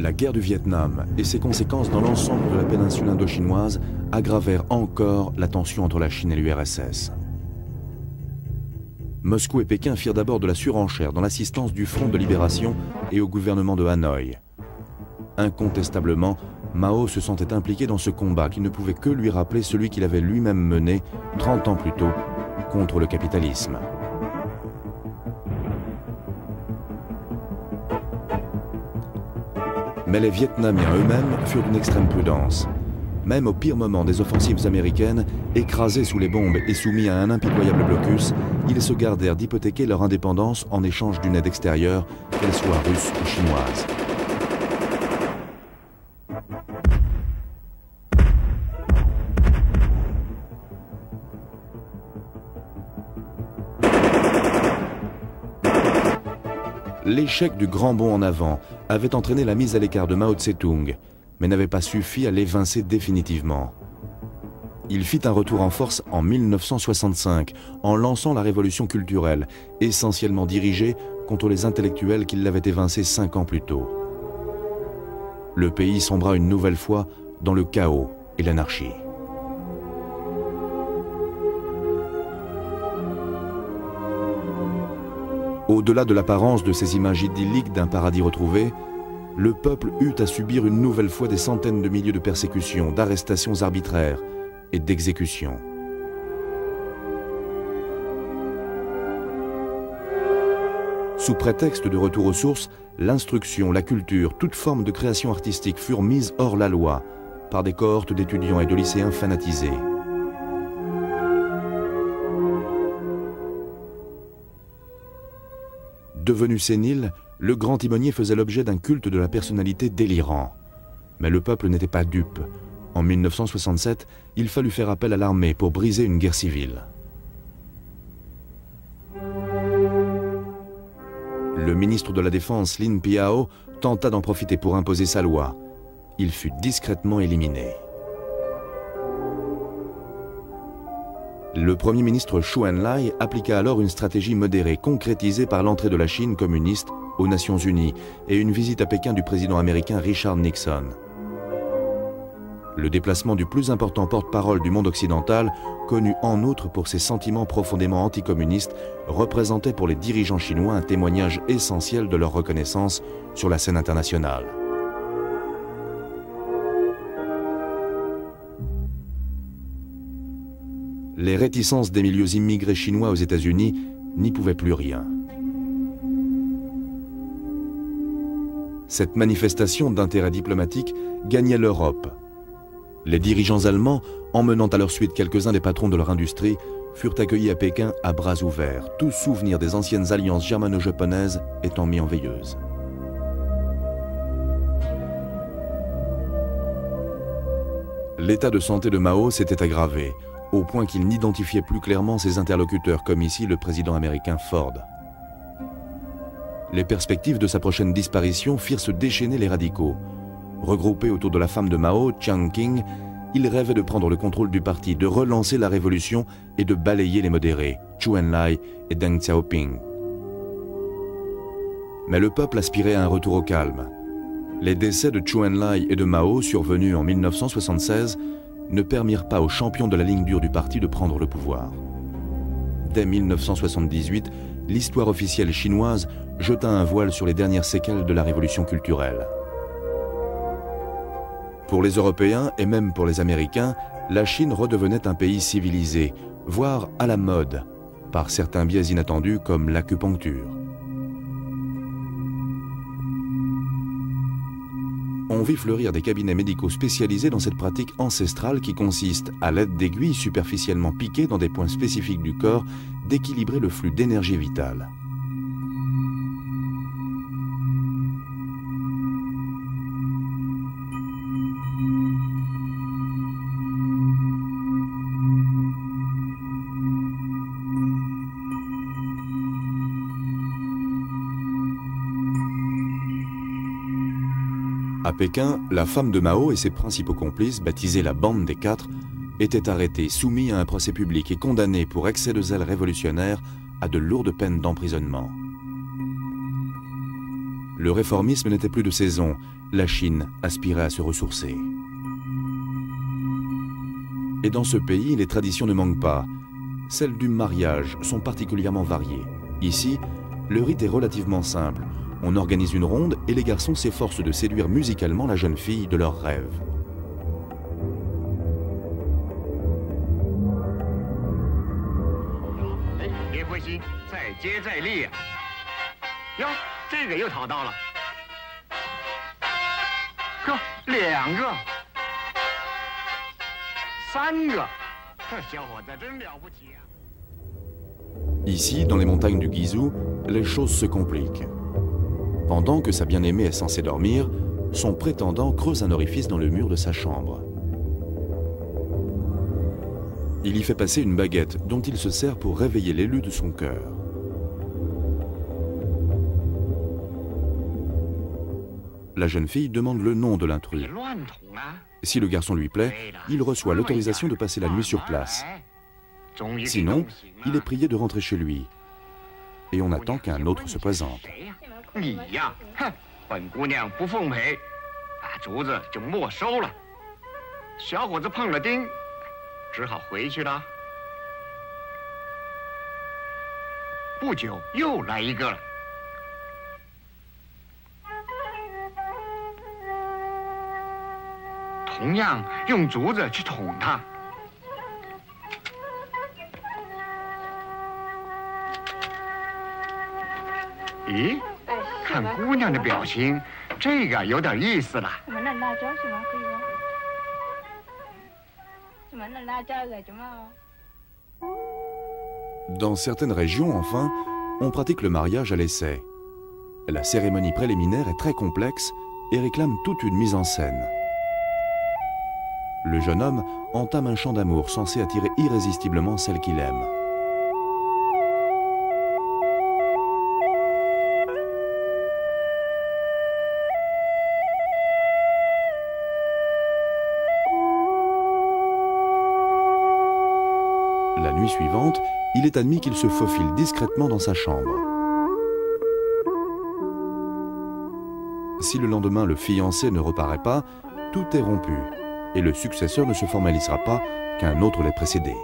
la guerre du Vietnam et ses conséquences dans l'ensemble de la péninsule indochinoise aggravèrent encore la tension entre la Chine et l'URSS. Moscou et Pékin firent d'abord de la surenchère dans l'assistance du Front de Libération et au gouvernement de Hanoï. Incontestablement, Mao se sentait impliqué dans ce combat qui ne pouvait que lui rappeler celui qu'il avait lui-même mené 30 ans plus tôt contre le capitalisme. Mais les Vietnamiens eux-mêmes furent d'une extrême prudence. Même au pire moment des offensives américaines, écrasés sous les bombes et soumis à un impitoyable blocus, ils se gardèrent d'hypothéquer leur indépendance en échange d'une aide extérieure, qu'elle soit russe ou chinoise. L'échec du grand bond en avant avait entraîné la mise à l'écart de Mao Tse-tung, mais n'avait pas suffi à l'évincer définitivement. Il fit un retour en force en 1965, en lançant la révolution culturelle, essentiellement dirigée contre les intellectuels qui l'avaient évincé 5 ans plus tôt. Le pays sombra une nouvelle fois dans le chaos et l'anarchie. Au-delà de l'apparence de ces images idylliques d'un paradis retrouvé, le peuple eut à subir une nouvelle fois des centaines de milliers de persécutions, d'arrestations arbitraires et d'exécutions. Sous prétexte de retour aux sources, l'instruction, la culture, toute forme de création artistique furent mises hors la loi par des cohortes d'étudiants et de lycéens fanatisés. Devenu sénile, le grand timonier faisait l'objet d'un culte de la personnalité délirant. Mais le peuple n'était pas dupe. En 1967, il fallut faire appel à l'armée pour briser une guerre civile. Le ministre de la Défense, Lin Piao, tenta d'en profiter pour imposer sa loi. Il fut discrètement éliminé. Le premier ministre Zhou Enlai appliqua alors une stratégie modérée concrétisée par l'entrée de la Chine communiste aux Nations Unies et une visite à Pékin du président américain Richard Nixon. Le déplacement du plus important porte-parole du monde occidental, connu en outre pour ses sentiments profondément anticommunistes, représentait pour les dirigeants chinois un témoignage essentiel de leur reconnaissance sur la scène internationale. Les réticences des milieux immigrés chinois aux États-Unis n'y pouvaient plus rien. Cette manifestation d'intérêt diplomatique gagnait l'Europe. Les dirigeants allemands, emmenant à leur suite quelques-uns des patrons de leur industrie, furent accueillis à Pékin à bras ouverts, tout souvenir des anciennes alliances germano-japonaises étant mis en veilleuse. L'état de santé de Mao s'était aggravé, au point qu'il n'identifiait plus clairement ses interlocuteurs, comme ici le président américain Ford. Les perspectives de sa prochaine disparition firent se déchaîner les radicaux. Regroupés autour de la femme de Mao, Chiang Kai-shek, ils rêvaient de prendre le contrôle du parti, de relancer la révolution et de balayer les modérés, Zhou Enlai et Deng Xiaoping. Mais le peuple aspirait à un retour au calme. Les décès de Zhou Enlai et de Mao, survenus en 1976, ne permirent pas aux champions de la ligne dure du parti de prendre le pouvoir. Dès 1978, l'histoire officielle chinoise jeta un voile sur les dernières séquelles de la révolution culturelle. Pour les Européens et même pour les Américains, la Chine redevenait un pays civilisé, voire à la mode, par certains biais inattendus comme l'acupuncture. On vit fleurir des cabinets médicaux spécialisés dans cette pratique ancestrale qui consiste, à l'aide d'aiguilles superficiellement piquées dans des points spécifiques du corps, d'équilibrer le flux d'énergie vitale. À Pékin, la femme de Mao et ses principaux complices, baptisée la Bande des Quatre, étaient arrêtés, soumis à un procès public et condamnés pour excès de zèle révolutionnaire à de lourdes peines d'emprisonnement. Le réformisme n'était plus de saison, la Chine aspirait à se ressourcer. Et dans ce pays, les traditions ne manquent pas. Celles du mariage sont particulièrement variées. Ici, le rite est relativement simple. On organise une ronde et les garçons s'efforcent de séduire musicalement la jeune fille de leurs rêves. Ici, dans les montagnes du Guizhou, les choses se compliquent. Pendant que sa bien-aimée est censée dormir, son prétendant creuse un orifice dans le mur de sa chambre. Il y fait passer une baguette dont il se sert pour réveiller l'élu de son cœur. La jeune fille demande le nom de l'intrus. Si le garçon lui plaît, il reçoit l'autorisation de passer la nuit sur place. Sinon, il est prié de rentrer chez lui. Et on attend qu'un autre se présente. Dans certaines régions, enfin, on pratique le mariage à l'essai. La cérémonie préliminaire est très complexe et réclame toute une mise en scène. Le jeune homme entame un chant d'amour censé attirer irrésistiblement celle qu'il aime. La nuit suivante, il est admis qu'il se faufile discrètement dans sa chambre. Si le lendemain le fiancé ne reparaît pas, tout est rompu. Et le successeur ne se formalisera pas qu'un autre l'ait précédé.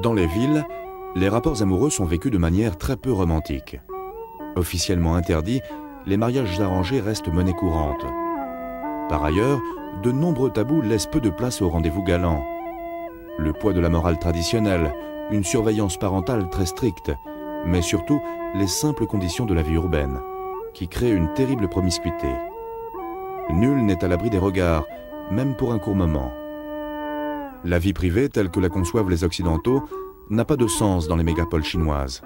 Dans les villes, les rapports amoureux sont vécus de manière très peu romantique. Officiellement interdits, les mariages arrangés restent monnaie courante. Par ailleurs, de nombreux tabous laissent peu de place aux rendez-vous galants. Le poids de la morale traditionnelle, une surveillance parentale très stricte, mais surtout les simples conditions de la vie urbaine, qui créent une terrible promiscuité. Nul n'est à l'abri des regards, même pour un court moment. La vie privée, telle que la conçoivent les Occidentaux, n'a pas de sens dans les mégapoles chinoises.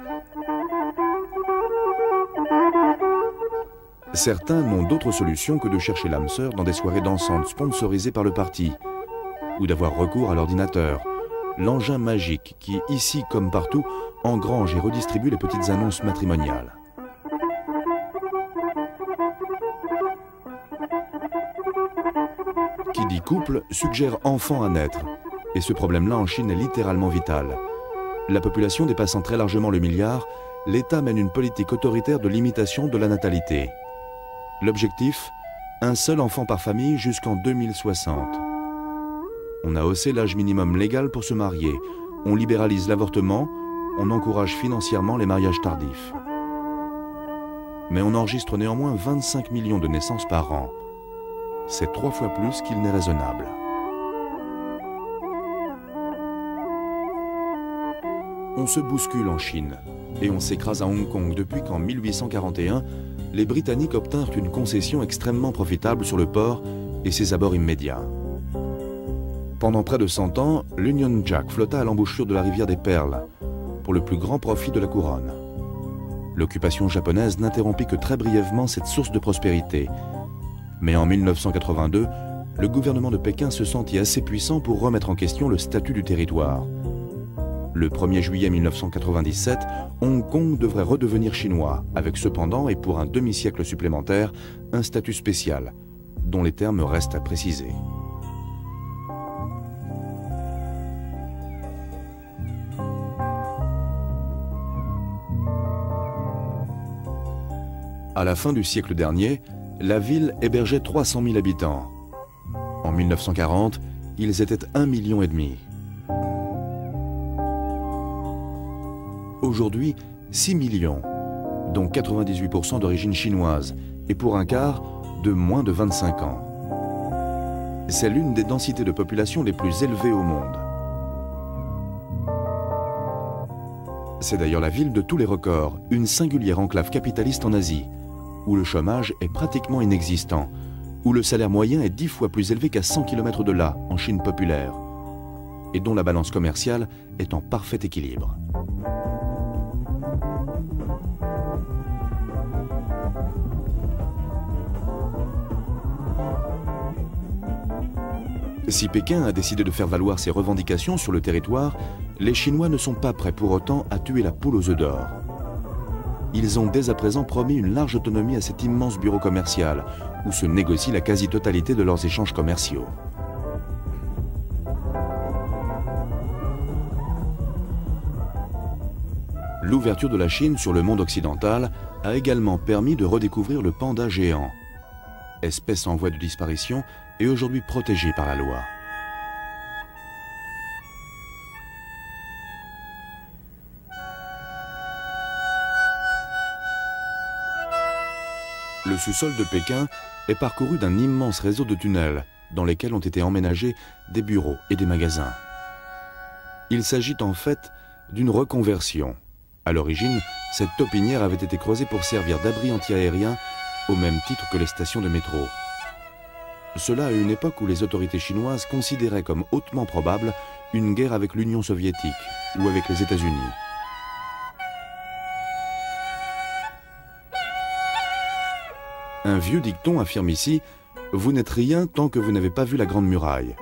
Certains n'ont d'autre solution que de chercher l'âme sœur dans des soirées dansantes sponsorisées par le parti, ou d'avoir recours à l'ordinateur, l'engin magique qui, ici comme partout, engrange et redistribue les petites annonces matrimoniales. Qui dit couple suggère enfants à naître. Et ce problème-là en Chine est littéralement vital. La population dépassant très largement le milliard, l'État mène une politique autoritaire de limitation de la natalité. L'objectif, un seul enfant par famille jusqu'en 2060. On a haussé l'âge minimum légal pour se marier, on libéralise l'avortement, on encourage financièrement les mariages tardifs. Mais on enregistre néanmoins 25 millions de naissances par an. C'est 3 fois plus qu'il n'est raisonnable. On se bouscule en Chine et on s'écrase à Hong Kong depuis qu'en 1841, les Britanniques obtinrent une concession extrêmement profitable sur le port et ses abords immédiats. Pendant près de 100 ans, l'Union Jack flotta à l'embouchure de la rivière des Perles pour le plus grand profit de la couronne. l'occupation japonaise n'interrompit que très brièvement cette source de prospérité. Mais en 1982, le gouvernement de Pékin se sentit assez puissant pour remettre en question le statut du territoire. Le 1er juillet 1997, Hong Kong devrait redevenir chinois, avec cependant, et pour un demi-siècle supplémentaire, un statut spécial, dont les termes restent à préciser. À la fin du siècle dernier, la ville hébergeait 300 000 habitants. En 1940, ils étaient 1,5 million. Aujourd'hui, 6 millions, dont 98% d'origine chinoise, et pour un quart de moins de 25 ans. C'est l'une des densités de population les plus élevées au monde. C'est d'ailleurs la ville de tous les records, une singulière enclave capitaliste en Asie, où le chômage est pratiquement inexistant, où le salaire moyen est 10 fois plus élevé qu'à 100 km de là, en Chine populaire, et dont la balance commerciale est en parfait équilibre. Si Pékin a décidé de faire valoir ses revendications sur le territoire, les Chinois ne sont pas prêts pour autant à tuer la poule aux œufs d'or. Ils ont dès à présent promis une large autonomie à cet immense bureau commercial, où se négocie la quasi-totalité de leurs échanges commerciaux. L'ouverture de la Chine sur le monde occidental a également permis de redécouvrir le panda géant, espèce en voie de disparition et aujourd'hui protégée par la loi. Le sous-sol de Pékin est parcouru d'un immense réseau de tunnels dans lesquels ont été emménagés des bureaux et des magasins. Il s'agit en fait d'une reconversion. À l'origine, cette taupinière avait été creusée pour servir d'abri anti-aérien au même titre que les stations de métro. Cela à une époque où les autorités chinoises considéraient comme hautement probable une guerre avec l'Union soviétique ou avec les États-Unis. Un vieux dicton affirme ici « Vous n'êtes rien tant que vous n'avez pas vu la Grande Muraille ».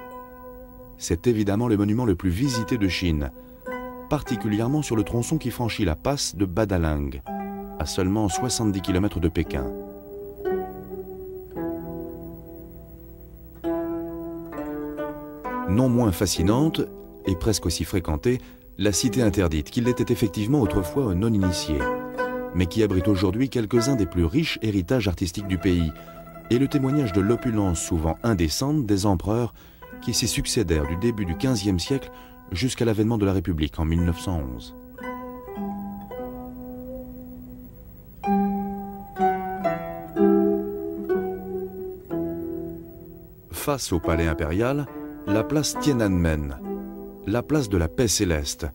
C'est évidemment le monument le plus visité de Chine, particulièrement sur le tronçon qui franchit la passe de Badaling, à seulement 70 km de Pékin. Non moins fascinante, et presque aussi fréquentée, la cité interdite qu'il l'était effectivement autrefois aux non-initiés, mais qui abrite aujourd'hui quelques-uns des plus riches héritages artistiques du pays et le témoignage de l'opulence souvent indécente des empereurs qui s'y succédèrent du début du XVe siècle jusqu'à l'avènement de la République en 1911. Face au palais impérial, la place Tiananmen, la place de la paix céleste,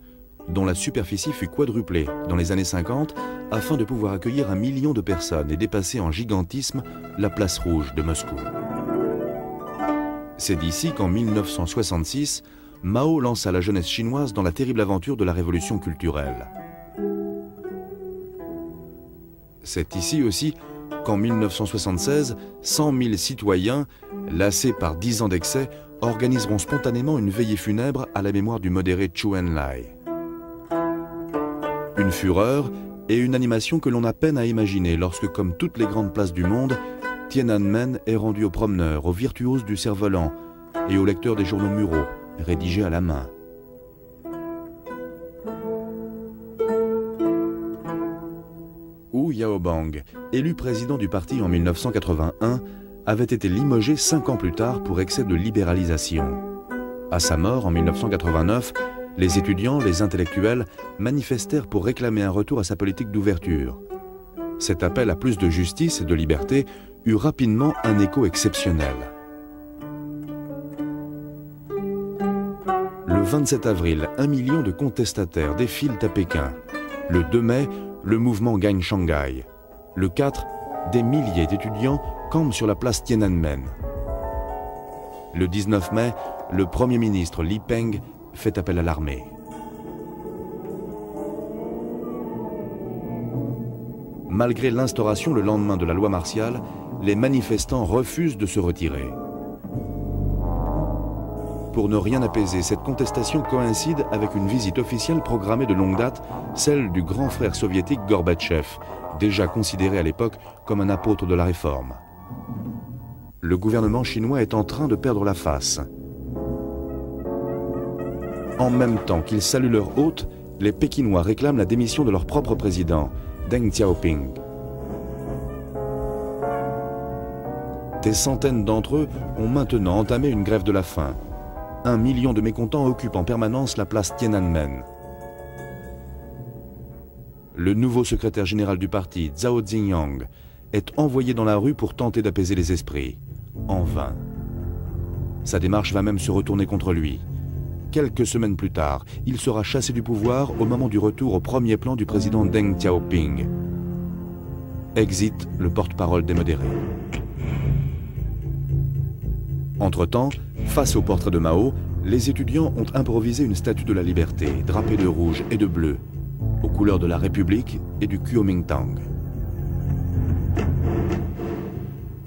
dont la superficie fut quadruplée dans les années 50 afin de pouvoir accueillir 1 million de personnes et dépasser en gigantisme la place rouge de Moscou. C'est d'ici qu'en 1966, Mao lança la jeunesse chinoise dans la terrible aventure de la révolution culturelle. C'est ici aussi qu'en 1976, 100 000 citoyens, lassés par 10 ans d'excès, organiseront spontanément une veillée funèbre à la mémoire du modéré Zhou Enlai. Une fureur et une animation que l'on a peine à imaginer lorsque, comme toutes les grandes places du monde, Tiananmen est rendu aux promeneurs, aux virtuoses du cerf-volant et aux lecteurs des journaux muraux, rédigés à la main. Hu Yaobang, élu président du parti en 1981, avait été limogé 5 ans plus tard pour excès de libéralisation. À sa mort en 1989, les étudiants, les intellectuels, manifestèrent pour réclamer un retour à sa politique d'ouverture. Cet appel à plus de justice et de liberté eut rapidement un écho exceptionnel. Le 27 avril, 1 million de contestataires défilent à Pékin. Le 2 mai, le mouvement gagne Shanghai. Le 4, des milliers d'étudiants campent sur la place Tiananmen. Le 19 mai, le Premier ministre Li Peng fait appel à l'armée. malgré l'instauration le lendemain de la loi martiale, les manifestants refusent de se retirer. Pour ne rien apaiser, cette contestation coïncide avec une visite officielle programmée de longue date, celle du grand frère soviétique Gorbatchev, déjà considéré à l'époque comme un apôtre de la réforme. Le gouvernement chinois est en train de perdre la face. En même temps qu'ils saluent leur hôte, les Pékinois réclament la démission de leur propre président, Deng Xiaoping. Des centaines d'entre eux ont maintenant entamé une grève de la faim. 1 million de mécontents occupent en permanence la place Tiananmen. Le nouveau secrétaire général du parti, Zhao Zingyang, est envoyé dans la rue pour tenter d'apaiser les esprits. En vain. Sa démarche va même se retourner contre lui. Quelques semaines plus tard, il sera chassé du pouvoir au moment du retour au premier plan du président Deng Xiaoping. Exit le porte-parole des modérés. Entre-temps, face au portrait de Mao, les étudiants ont improvisé une statue de la liberté, drapée de rouge et de bleu, aux couleurs de la République et du Kuomintang.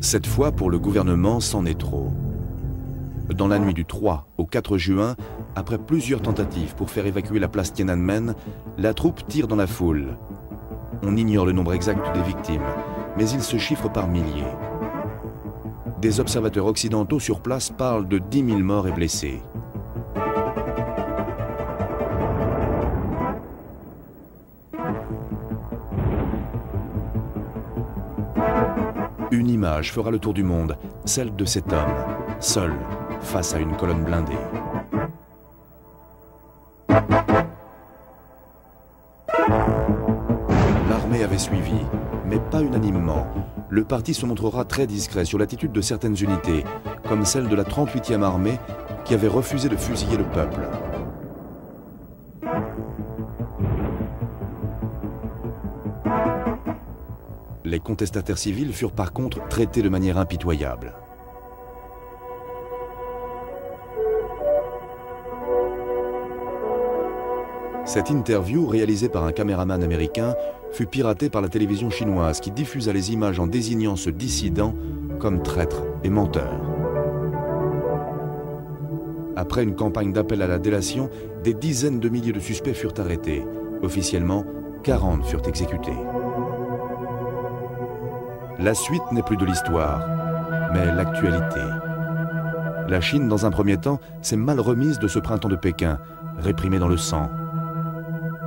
Cette fois, pour le gouvernement, c'en est trop. Dans la nuit du 3 au 4 juin, après plusieurs tentatives pour faire évacuer la place Tiananmen, la troupe tire dans la foule. On ignore le nombre exact des victimes, mais ils se chiffrent par milliers. Des observateurs occidentaux sur place parlent de 10 000 morts et blessés. Une image fera le tour du monde, celle de cet homme, seul, face à une colonne blindée. L'armée avait suivi, mais pas unanimement. Le parti se montrera très discret sur l'attitude de certaines unités, comme celle de la 38e armée qui avait refusé de fusiller le peuple. Les contestataires civils furent par contre traités de manière impitoyable. Cette interview, réalisée par un caméraman américain, fut piratée par la télévision chinoise qui diffusa les images en désignant ce dissident comme traître et menteur. Après une campagne d'appel à la délation, des dizaines de milliers de suspects furent arrêtés. Officiellement, 40 furent exécutés. La suite n'est plus de l'histoire, mais l'actualité. La Chine, dans un premier temps, s'est mal remise de ce printemps de Pékin, réprimé dans le sang.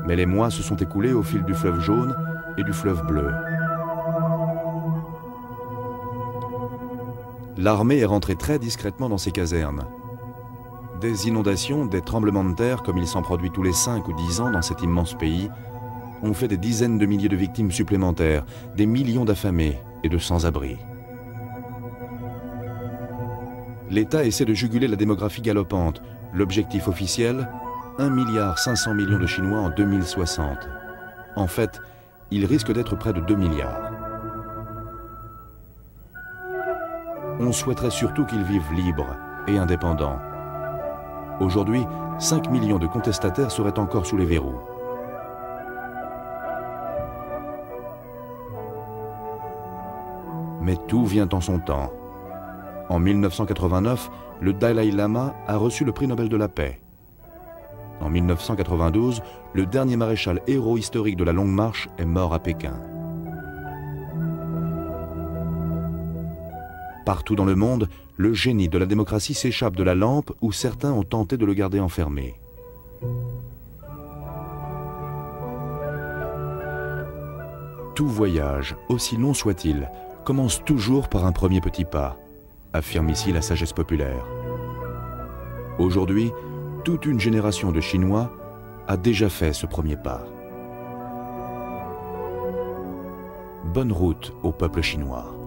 Mais les mois se sont écoulés au fil du fleuve jaune et du fleuve bleu. L'armée est rentrée très discrètement dans ses casernes. Des inondations, des tremblements de terre, comme il s'en produit tous les 5 ou 10 ans dans cet immense pays, ont fait des dizaines de milliers de victimes supplémentaires, des millions d'affamés et de sans-abri. L'État essaie de juguler la démographie galopante. L'objectif officiel, 1,5 milliard de Chinois en 2060. En fait, il risque d'être près de 2 milliards. On souhaiterait surtout qu'ils vivent libres et indépendants. Aujourd'hui, 5 millions de contestataires seraient encore sous les verrous. Mais tout vient en son temps. En 1989, le Dalaï Lama a reçu le prix Nobel de la paix. En 1992, le dernier maréchal héros historique de la Longue Marche est mort à Pékin. Partout dans le monde, le génie de la démocratie s'échappe de la lampe où certains ont tenté de le garder enfermé. Tout voyage, aussi long soit-il, commence toujours par un premier petit pas, affirme ici la sagesse populaire. Aujourd'hui, toute une génération de Chinois a déjà fait ce premier pas. Bonne route au peuple chinois.